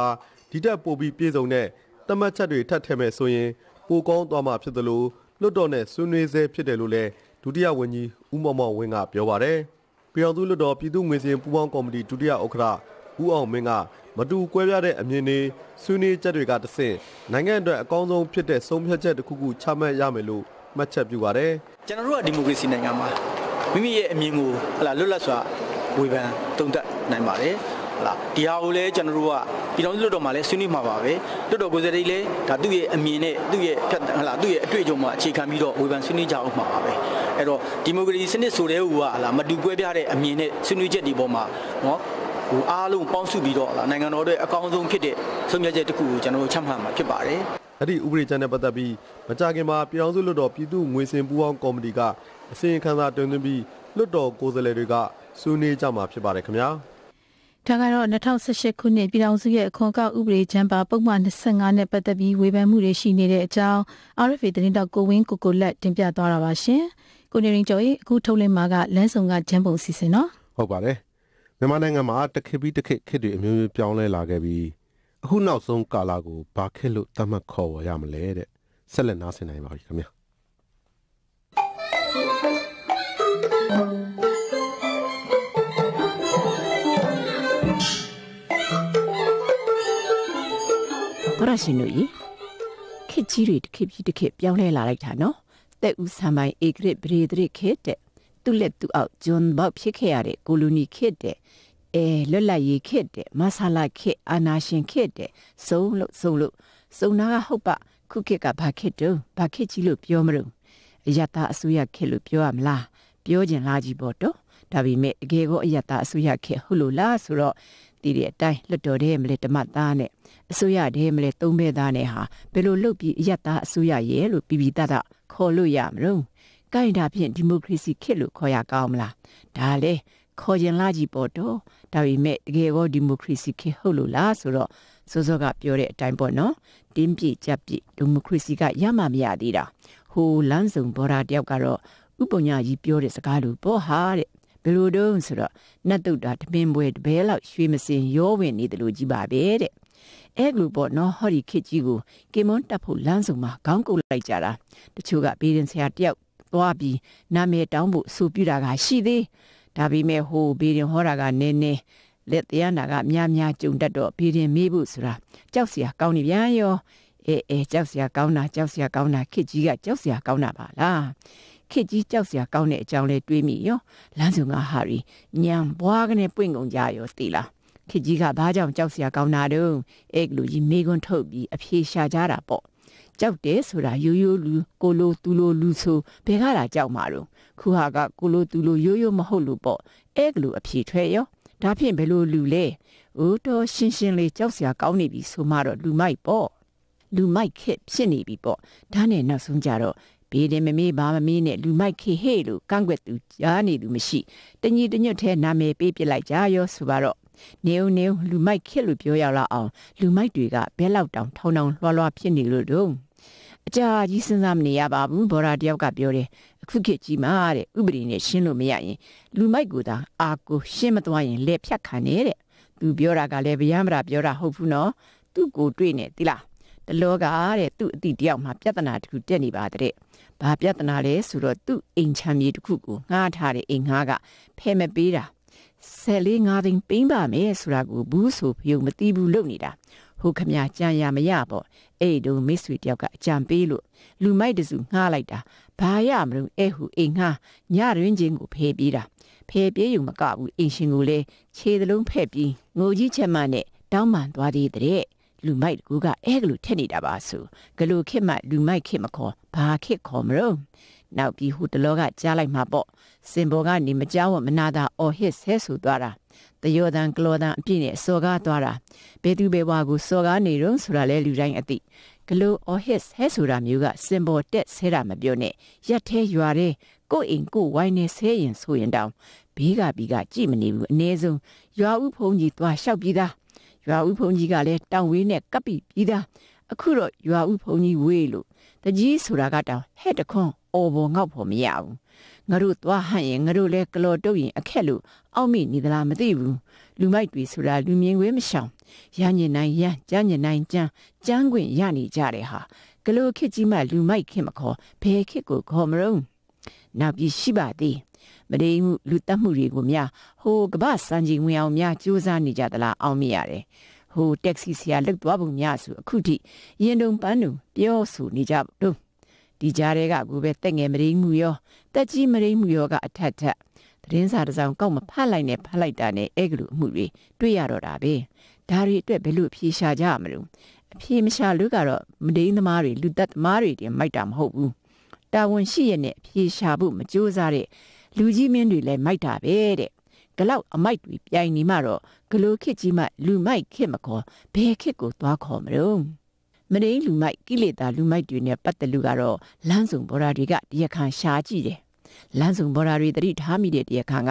ဒီတက်ပို့ပြီးပြည်စုံတဲ့သတ်မှတ်ချက်တွေထပ်ထည့်မယ်ဆိုရင်ပိုကောင်းသွားမှာဖြစ်သလိုလွတ်တော်နဲ့ဆွေးနွေးဆဲဖြစ်တယ်လို့လည်းဒုတိယဝန်ကြီးဦးမောင်မောင်ဝင်းကပြောပါတယ်။ပြည်အောင်သူလွတ်တော်ပြည်သူ့ငွေစင်ပူးပေါင်းကော်မတီဒုတိယဥက္ကဋ္ဌဦးအောင်မင်းကမတူကွဲပြားတဲ့အမြင်တွေဆွေးနွေးချက်တွေကတဆင့်နိုင်ငံအတွက်အကောင်းဆုံးဖြစ်တဲ့ဆုံးဖြတ်ချက်တစ်ခုခုချမှတ်ရမယ်လို့ မှတ်ချက်ပြုပါတယ်။ကျွန်တော်တို့ကဒီမိုကရေစီနိုင်ငံမှာမိမိရဲ့အမြင်ကိုဟလာလွတ်လပ်စွာဝေဖန်တုံ့တက်နိုင်ပါတယ်။ဟလာဒီဟာကိုလည်းကျွန်တော်တို့ကပြည်တော်စုလွတ်တော်မှာလည်းဆွေးနွေးမှာပါပဲ။လွတ်တော်ကိုယ်စားလှယ်လည်းဒါသူ့ရဲ့အမြင်နဲ့သူ့ရဲ့ဟလာသူ့ရဲ့အတွေ့အကြုံမှာအခြေခံပြီးတော့ဝေဖန်ဆွေးနွေးကြအောင်မှာပါပဲ။အဲ့တော့ဒီမိုကရေစီစနစ်ဆိုတဲ့ဟူကဟလာမတူကွဲပြားတဲ့အမြင်နဲ့ဆွေးနွေးချက်ဒီပေါ်မှာနော်ဟိုအားလုံးပေါင်းစုပြီးတော့ဟလာနိုင်ငံတော်အတွက်အကောင်းဆုံးဖြစ်တဲ့ဆုံးဖြတ်ချက်တစ်ခုကိုကျွန်တော်တို့ချမှတ်မှာဖြစ်ပါတယ်။အဲ့ဒီဥပဒေချမ်းနဲ့ပတ်သက်ပြီးမကြာခင်မှာပြည်ထောင်စုလွှတ်တော်ပြည်သူ့ငွေစင်ပူးပေါင်းကော်မတီကအစီရင်ခံစာတင်သွင်းပြီးလွှတ်တော်ကိုယ်စားလှယ်တွေကဆွေးနွေးကြမှာဖြစ်ပါတယ်ခင်ဗျာ။ဒါကတော့၂၀၁၈ခုနှစ်ပြည်ထောင်စုရဲ့အခွန်ကောက်ဥပဒေချမ်းပါပုံမှန်၂၅နဲ့ပတ်သက်ပြီးဝေဖန်မှုတွေရှိနေတဲ့အကြောင်း R F A သတင်းတောက်ကိုဝင်းကိုကိုလက်တင်ပြသွားတာပါရှင်။ကိုနေရင်ကျော်ရဲ့အခုထုတ်လင်းမှာကလမ်းဆောင်ကဂျမ်းပုံစီစဉ်နော်။ဟုတ်ပါတယ်။မြန်မာနိုင်ငံမှာတစ်ခေတ်ပြီးတစ်ခေတ်ခေတ်တွေအမျိုးမျိုးပြောင်းလဲလာခဲ့ပြီးအခုနောက်ဆုံးကာလကိုဘာခက်လို့သတ်မှတ်ခေါ်ဝေါ်ရမလဲတဲ့ဆက်လက်နားဆင်နိုင်ပါပြီခင်ဗျာပရရှင်တို့ခက်ကြီးတွေတစ်ခက်ပြီးတစ်ခက်ပြောင်းလဲလာလိုက်တာနော်တက်ဦးဆန်ပိုင်ဧကရစ်ပရိသရစ်ခက်တဲ့သူလက်သူအောက်ဂျွန်ဘောက်ဖြစ်ခဲ့ရတဲ့ကိုလိုနီခက်တဲ့အဲလွတ်လပ်ရေးခက်တဲ့မဆာလာခက်အာနာရှင်ခက်တဲ့စုံလို့စုံလို့စုံနာကဟုတ်ပါခုခက်ကဘာခက်တုံးဘာခက်ကြီးလို့ပြောမလို့အယတအစိုးရခက်လို့ပြောရမလားပြောကျင်လာကြီးပေါ့တော့ဒါပေမဲ့တကယ်ကိုအယတအစိုးရခက်ဟုတ်လို့လားဆိုတော့ဒီတဲ့အတိုင်းလွတ်တော်တဲ့မလဲဓမ္မသားနဲ့အစိုးရတဲ့မလဲသုံးဘဲသားနဲ့ဟာဘယ်လိုလုပ်ပြီးအယတအစိုးရရဲ့လို့ပြည်ပြည်သားသားခေါ်လို့ရမလို့ကိုင်တာဖြင့်ဒီမိုကရေစီခက်လို့ခေါ်ရကောင်းမလားဒါလေခေါ်ရင်လာကြီးပေါ်တော့ဒါပေမဲ့တကယ်တော့ဒီမိုကရေစီခေတ်ဟုတ်လို့လားဆိုတော့စောစောကပြောတဲ့အတိုင်းပေါ့နော်တင်းပြည့်ကြပ်ပြည့်ဒီမိုကရေစီကရမှမရသေးတာဟိုလမ်းစုံဘော်ဒါတယောက်ကတော့ဥပညာကြီးပြောတဲ့စကားလိုပေါ့ဟာတဲ့ဘယ်လိုတုံးဆိုတော့နတ်တုတ်တာတပင်းပွဲတပဲလောက်ရွှေမစင်ရောဝင်နေတယ်လို့ကြီးပါပဲတဲ့အဲ့လိုပေါ့နော်ဟောဒီခေတ်ကြီးကိုကေမွန်တက်ဖို့လမ်းစုံမှာခေါင်းကုပ်လိုက်ကြတာတချို့ကဘေးရင်ဆရာတယောက်သွားပြီးနာမည်တောင်းဖို့အဆိုပြုတာကရှိသေးဒါပေမဲ့ဟိုဘေးရင်ဟောတာကနင်းနင်းလက်တရနာကများများကြုံတတ်တော့ဘေးရင်မေးဖို့ဆိုတာကြောက်စရာကောင်းနေပြန်ရောအေးအေးကြောက်စရာကောင်းတာကြောက်စရာကောင်းတာခေတ်ကြီးကကြောက်စရာကောင်းတာပါလားခေတ်ကြီးကြောက်စရာကောင်းတဲ့အကြောင်းလဲတွေးမိရောလမ်းစုံကဟာရီညံဘွားကနေပွင့်ကုန်ကြရောသိလားခေတ်ကြီးကဘာကြောင့်ကြောက်စရာကောင်းတာတုန်းအဲ့လူကြီးမေကွန်းထုတ်ပြီးအဖြေရှာကြတာပေါ့ကြောက်တယ်ဆိုတာရိုးရိုးလူကိုလိုသူလိုလူဆိုဘယ်ကလာကြောက်မှာတော့ခုဟာကကိုလိုသူလိုရိုးရိုးမဟုတ်လို့ပေါ့အဲ့ကလူအဖြေထွက်ရောဒါဖြင့်ဘယ်လိုလူလဲဟိုတော့ရှင်းရှင်းလေးကြောက်စရာကောင်းနေပြီဆိုမှတော့လူမိုက်ပေါ့လူမိုက်ခက်ဖြစ်နေပြီပေါ့ဒါနဲ့နောက်ဆုံးကြတော့ဘေးတယ်မမေးဘာမမေးနဲ့လူမိုက်ခေဟေ့လို့ကန့်ကွက်သူကြားနေသူမရှိတညီတညွတ်ထဲနာမည်ပေးပြလိုက်ကြရောဆိုပါတော့နေုံနေုံလူမိုက်ခက်လို့ပြောရလာအောင်လူမိုက်တွေကဘဲလောက်တောင်ထောင်းထောင်းလွှားလွှားဖြစ်နေလို့တော့အကြာကြီးစဉ်းစားမနေရပါဘူးဘော်ဒါတယောက်ကပြောတယ်အခုခေတ်ကြီးမှာတဲ့ဥပဒေနဲ့ရှင်းလို့မရရင်လူမိုက်ကသာအာကိုရှင်းမသွားရင်လက်ဖြတ်ခံနေတဲ့သူပြောတာကလည်းဗျာမရာပြောတာဟုတ်ဘူးနော်သူ့ကိုတွေ့နေသီလားတလောကတဲ့သူ့အတိတယောက်မှာပြဿနာတစ်ခုတက်နေပါတဲ့ဘာပြဿနာလဲဆိုတော့သူ့အိမ်ချမ်းမြေတစ်ခုကိုငှားထားတဲ့အိမ်ငှားကဖဲမပေးတာဆယ်လေးငါးသိန်းပေးပါမယ်ဆိုတာကိုဘူးဆိုဖယုံမသိဘူးလုပ်နေတာဟုတ်ခမညာကြံရမရပေါ့အဲ့တုံးမိတ်ဆွေတယောက်ကအကြံပေးလို့လူမိုက်တစုငှားလိုက်တာဘာရမလို့အဲ့ဟူအိမ်ငှားညရင်းချင်းကိုဖယ်ပြေးတာဖယ်ပြေးယူမကဘူးအိမ်ရှင်ကိုလည်းခြေသလုံးဖက်ပြီးငိုကြီးချက်မနဲ့တောင်းပန်သွားသေးတဲ့လူမိုက်ကူကအဲ့ကလူထက်နေတာပါဆိုဂလူခစ်မှလူမိုက်ခစ်မခေါ်ဘာခစ်ခေါ်မလို့နောက်ပြီးဟူတလောကကြားလိုက်မှာပေါ့စင်ဘောကနေမကြောက်မနာတာအော်ဟစ်ဆဲဆူသွားတာတယောတန်ကလောတန်အပြည့်နဲ့စော်ကားသွားတာဘဲသူဘဲဝါကိုစော်ကားနေတော့ဆိုတာလဲလူတိုင်းအသိဂလိုအော်ဟစ်ဆဲဆိုတာမျိုးကစင်ဘောတက်ဆဲတာမပြောနဲ့ရက်ထဲရွာတဲ့ကိုအိမ်ကိုဝိုင်းနေဆဲရင်ဆိုရင်တောင်ဘေးကပြီးကကြည့်မနေဘူးအနည်းဆုံးရွာဦးဖုန်းကြီးသွားလျှောက်ပြီးသားရွာဦးဖုန်းကြီးကလည်းတောင်ဝေးနဲ့ကပ်ပြီးပြီးသားအခုတော့ရွာဦးဖုန်းကြီးဝေးလို့တကြီးဆိုတာကတောင်ဟဲ့တခွန်းအော်ဘောငေါ့ဖို့မရဘူးငါတို့သွားဟန့်ရင်ငါတို့လည်းကလော်တုတ်ရင်အခက်လို့အောက်မိနေသလားမသိဘူးလူမိုက်တွေဆိုတာလူမြင်ခွေးမရှောင်ရညင်နိုင်ရန်ကြမ်းညင်နိုင်ကြမ်းကြမ်းခွင်ရနေကြတဲ့ဟာကလော်ခစ်ကြီးမှလူမိုက်ခစ်မခေါ်ဘယ်ခစ်ကိုခေါ်မလို့နောက်ပြီးရှိပါသေးမတိမ်မှုလူတက်မှုတွေကိုများဟိုကမ္ဘာစံချိန်ဝင်အောင်များကြိုးစားနေကြသလားအောက်မိရတယ်ဟိုတက္ကစီဆရာလှုပ်သွားပုံများဆိုအခုထိရင်တုံပန်းတုံပြောဆိုနေကြတော့ ဒီကြားတွေကအခုပဲတက်ငယ်မရင်းမှုရောတက်ကြီးမရင်းမှုရောကအထက်ထက်သတင်းစာတစ်စောင်ကောက်မဖတ်လိုက်နဲ့ဖတ်လိုက်တာနဲ့အဲ့ကလူအမှုတွေတွေ့ရတော့တာပဲဒါတွေအတွက်ဘယ်လိုဖြေရှာကြမလို့အဖြေမရှာလို့ကတော့မဒိန်းသမားတွေလူသက်သမားတွေတင်မိုက်တာမဟုတ်ဘူးတာဝန်ရှိရနဲ့ဖြေရှာဖို့မကြိုးစားတဲ့လူကြီးမင်းတွေလည်းမိုက်တာပဲတဲ့ဂလောက်အမိုက်တွေပြိုင်နေမှတော့ဂလိုခစ်ကြီးမှလူမိုက်ခစ်မခေါ်ဘယ်ခစ်ကိုသွားခေါ်မလို့မဒိန်းလူမိုက်ကိလေသာလူမိုက်တွေနဲ့ပတ်သက်လို့ကတော့လမ်းစုံဘော်ဒါတွေကတရားခံရှာကြည့်တယ်လမ်းစုံဘော်ဒါတွေတတိထားမိတဲ့တရားခံက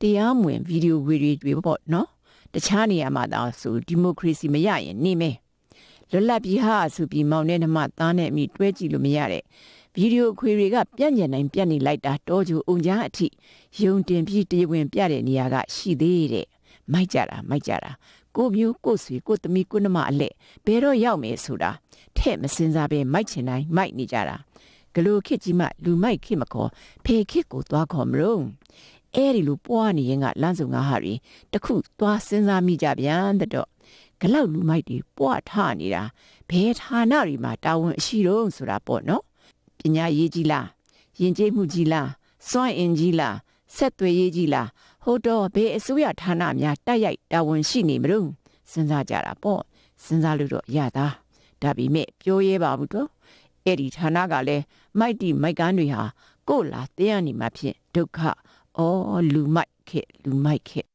တရားမဝင်ဗီဒီယိုဝေတွေပေါ့နော်တခြားနေရာမှာတော့ဆိုဒီမိုကရေစီမရရင်နေမယ်လွတ်လပ်ပြီးဟာဆိုပြီးမောင်နဲ့နှမသားနဲ့အမိတွဲကြည့်လို့မရတဲ့ဗီဒီယိုခွေတွေကပြန့်ကျင်နိုင်ပြန့်နေလိုက်တာတောကျူအုံကြားအထိယုံတင်ပြီးတရားဝင်ပြတဲ့နေရာကရှိသေးတယ်မိုက်ကြတာမိုက်ကြတာကိုမျိုးကိုဆွေကိုသမီးကိုနှမအလက်ဘယ်တော့ရောက်မယ်ဆိုတာထဲ့မစင်စားပဲမိုက်ချင်တိုင်းမိုက်နေကြတာဂလိုခစ်ကြီးမှလူမိုက်ခစ်မခေါ်ဖေခစ်ကိုသွားခေါ်မလို့အဲဒီလိုပွားနေရင်ကလမ်းစုံငါဟာတွေတခုသွားစဉ်းစားမိကြပြန်တော့ဂလောက်လူမိုက်တွေပွားထနေတာဘယ်ဌာနတွေမှာတာဝန်အရှိတော့ဆိုတာပေါ့နော်ပညာရေးကြီးလားယဉ်ကျေးမှုကြီးလားစွမ်းအင်ကြီးလားဆက်သွယ်ရေးကြီးလားဟိုတော့ဘယ်အစိုးရဌာနများတိုက်ရိုက်တာဝန်ရှိနေမလို့စဉ်းစားကြတာပေါ့စဉ်းစားလို့တော့ရတာဒါပေမဲ့ပြောရဲပါဘူးတော့အဲ့ဒီဌာနကလည်းမိုက်တီမိုက်ကန်တွေဟာကိုလာတဲ့အနေမှာဖြင့်ဒုက္ခအော်လူမိုက်ခက်လူမိုက်ခက်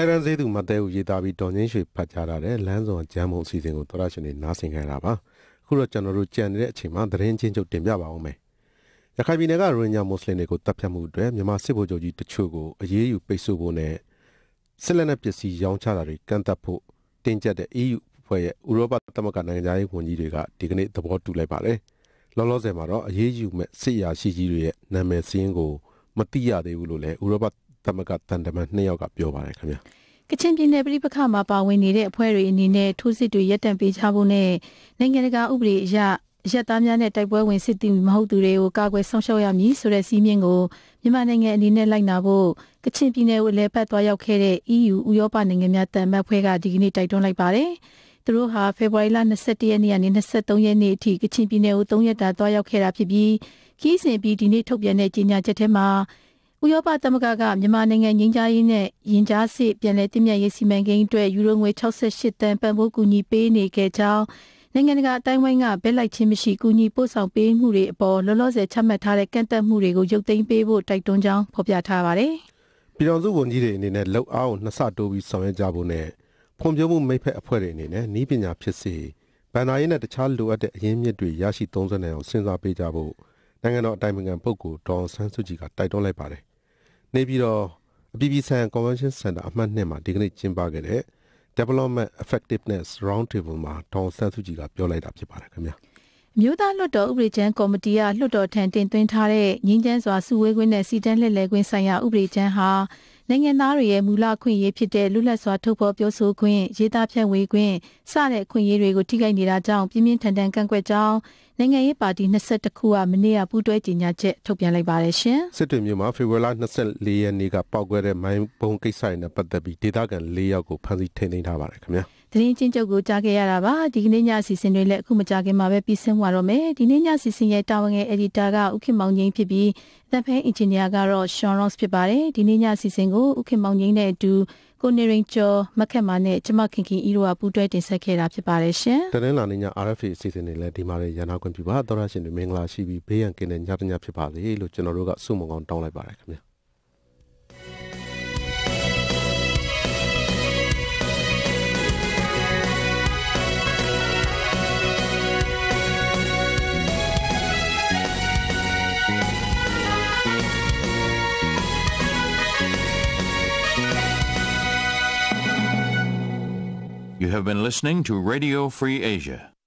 လရန်စေးသူမတဲဦးရေးသားပြီးဒေါ်ငင်းရွှေဖတ်ကြားထားတဲ့လမ်းစုံဂျမ်းမုံအစီအစဉ်ကိုသောရရှင်တွေနားဆင်ကြတာပါအခုတော့ကျွန်တော်တို့ကြံနေတဲ့အချိန်မှာသတင်းချင်းချုပ်တင်ပြပါဦးမယ်ရခိုင်ပြည်နယ်ကရိုဟင်ဂျာမွတ်စလင်တွေကိုတပ်ဖြတ်မှုတွေမြန်မာစစ်ဗိုလ်ချုပ်ကြီးတချို့ကိုအရေးယူပိတ်ဆို့ဖို့နဲ့စစ်လက်နက်ပစ္စည်းရောင်းချတာတွေကန့်သတ်ဖို့တင်ကျပ်တဲ့ E U အဖွဲ့ရဲ့ဥရောပသမဂ္ဂနိုင်ငံရေးဝန်ကြီးတွေကဒီကနေ့သဘောတူလိုက်ပါတယ်လောလောဆယ်မှာတော့အရေးယူမဲ့စစ်ရာရှိကြီးတွေရဲ့နာမည်စင်းကိုမသိရသေးဘူးလို့လည်းဥရောပသမဂ္ဂတန်တမန်နှစ်ယောက်ကပြောပါတယ်ခင်ဗျာကချင်ပြည်နယ်ပြည်ပခါမှာပါဝင်နေတဲ့အဖွဲ့တွေအနေနဲ့ထိုးစစ်တွေရပ်တန့်ပေးချဖို့နဲ့နိုင်ငံတကာဥပဒေအရရက်သားများနဲ့တိုက်ပွဲဝင်စစ်သည်မဟုတ်သူတွေကိုကာကွယ်ဆောင်ရှောက်ရမည်ဆိုတဲ့စည်းမျဉ်းကိုမြန်မာနိုင်ငံအနေနဲ့လိုက်နာဖို့ကချင်ပြည်နယ်ကိုလည်းဖက်သွားရောက်ခဲ့တဲ့ E U ဥရောပနိုင်ငံများတန်မှတ်ဖွဲ့ကဒီကနေ့တိုက်တွန်းလိုက်ပါတယ်။သူတို့ဟာဖေဖော်ဝါရီလ၂၁ရက်နေ့ကနေ၂၃ရက်နေ့အထိကချင်ပြည်နယ်ကို၃ရက်တာသွားရောက်ခဲ့တာဖြစ်ပြီးခီးစဉ်ပြီးဒီနေ့ထုတ်ပြန်တဲ့ကြေညာချက်ထဲမှာဥရောပသမဂ္ဂကမြန်မာနိုင်ငံငြိမ်းချမ်းရေးနဲ့ယဉ်ကြားစစ်ပြန်လည်တည်မြဲရေးစီမံကိန်းအတွက်ယူရိုငွေ၆၈တန်ပံ့ပိုးကူညီပေးနေခဲ့ကြောင်းနိုင်ငံတကာအတိုင်းအဝိုင်းကဘက်လိုက်ခြင်းမရှိကူညီပို့ဆောင်ပေးမှုတွေအပေါ်လောလောဆယ်ချမှတ်ထားတဲ့ကန့်သတ်မှုတွေကိုရုပ်သိမ်းပေးဖို့တိုက်တွန်းကြောင်းဖော်ပြထားပါတယ်။ပြည်တော်စုဝန်ကြီးတွေအနေနဲ့လှုပ်အားကိုနှစ်ဆတိုးပြီးဆောင်ရွက်ကြဖို့နဲ့ဖွံ့ဖြိုးမှုမိတ်ဖက်အဖွဲ့တွေအနေနဲ့နည်းပညာဖြစ်စေဗန်နာရေးနဲ့တခြားလိုအပ်တဲ့အရင်းမြစ်တွေရရှိသုံးစွဲနိုင်အောင်စဉ်းစားပေးကြဖို့နိုင်ငံတော်အတိုင်းအဝန်ပုဂ္ဂိုလ်ဒေါ်ဆန်းစုကြည်ကတိုက်တွန်းလိုက်ပါတယ်။နေပြည်တော်အပြည်ပြည်ဆိုင်ရာ Convention Center အမှတ်နှစ်မှာဒီကနေ့ကျင်းပခဲ့တဲ့Development Effectiveness Roundtable မှာဒေါက်တာဆန်းစုကြည်ကပြောလိုက်တာဖြစ်ပါတယ်ခင်ဗျာအမျိုးသားလွှတ်တော်ဥပဒေချမ်းကော်မတီကလွှတ်တော်ထံတင်သွင်းထားတဲ့ငြိမ်းချမ်းစွာစုဝေးခွင့်နဲ့စီတန်းလှည့်လည်ခွင့်ဆိုင်ရာဥပဒေချမ်းဟာနိုင်ငံသားတွေရဲ့မူလခွင့်ရေးဖြစ်တဲ့လွတ်လပ်စွာထုတ်ဖော်ပြောဆိုခွင့်ရေးသားဖြန့်ဝေခွင့်စတဲ့ခွင့်ရေးတွေကိုထိခိုက်နေတာကြောင့်ပြင်းပြင်းထန်ထန်ကန့်ကွက်ကြောင်းနိုင်ငံရေးပါတီ၂၁ခုကမနေ့ကပူးတွဲကြေညာချက်ထုတ်ပြန်လိုက်ပါတယ်ရှင်စစ်တွေမြို့မှာဖေဖော်ဝါရီ၂၄ရက်နေ့ကပောက်ကွဲတဲ့မိုင်းဘုံကိစ္စတွေနဲ့ပတ်သက်ပြီးဒေသခံ၄ယောက်ကိုဖမ်းဆီးထိန်းသိမ်းထားပါတယ်ခင်ဗျာသတင်းချင်းချုပ်ကိုကြားခဲ့ရတာပါဒီကနေ့ညအစီအစဉ်တွေလည်းအခုမကြာခင်မှာပဲပြီးဆုံးသွားတော့မယ်ဒီနေ့ညအစီအစဉ်ရဲ့တာဝန်ခံ Editor ကဦးခင်မောင်ငိမ့်ဖြစ်ပြီးအသံဖဲ Engineer ကတော့ Sean Ross ဖြစ်ပါတယ်ဒီနေ့ညအစီအစဉ်ကိုဦးခင်မောင်ငိမ့်နဲ့အတူကိုနေရင်ကျော်မခက်မာနဲ့ကျမခင်ခင်အီရိုကပူးတွဲတင်ဆက်ခဲ့တာဖြစ်ပါတယ်ရှင်တနင်္လာနေ့ည R F A အစီအစဉ်တွေလည်းဒီမှာလည်းရနာခွင့်ပြုပါသောရရှင်တွေမင်္ဂလာရှိပြီးဘေးရန်ကင်းတဲ့ညတညဖြစ်ပါစေလို့ကျွန်တော်တို့ကဆုမွန်ကောင်းတောင်းလိုက်ပါတယ်ခင်ဗျာYou have been listening to Radio Free Asia.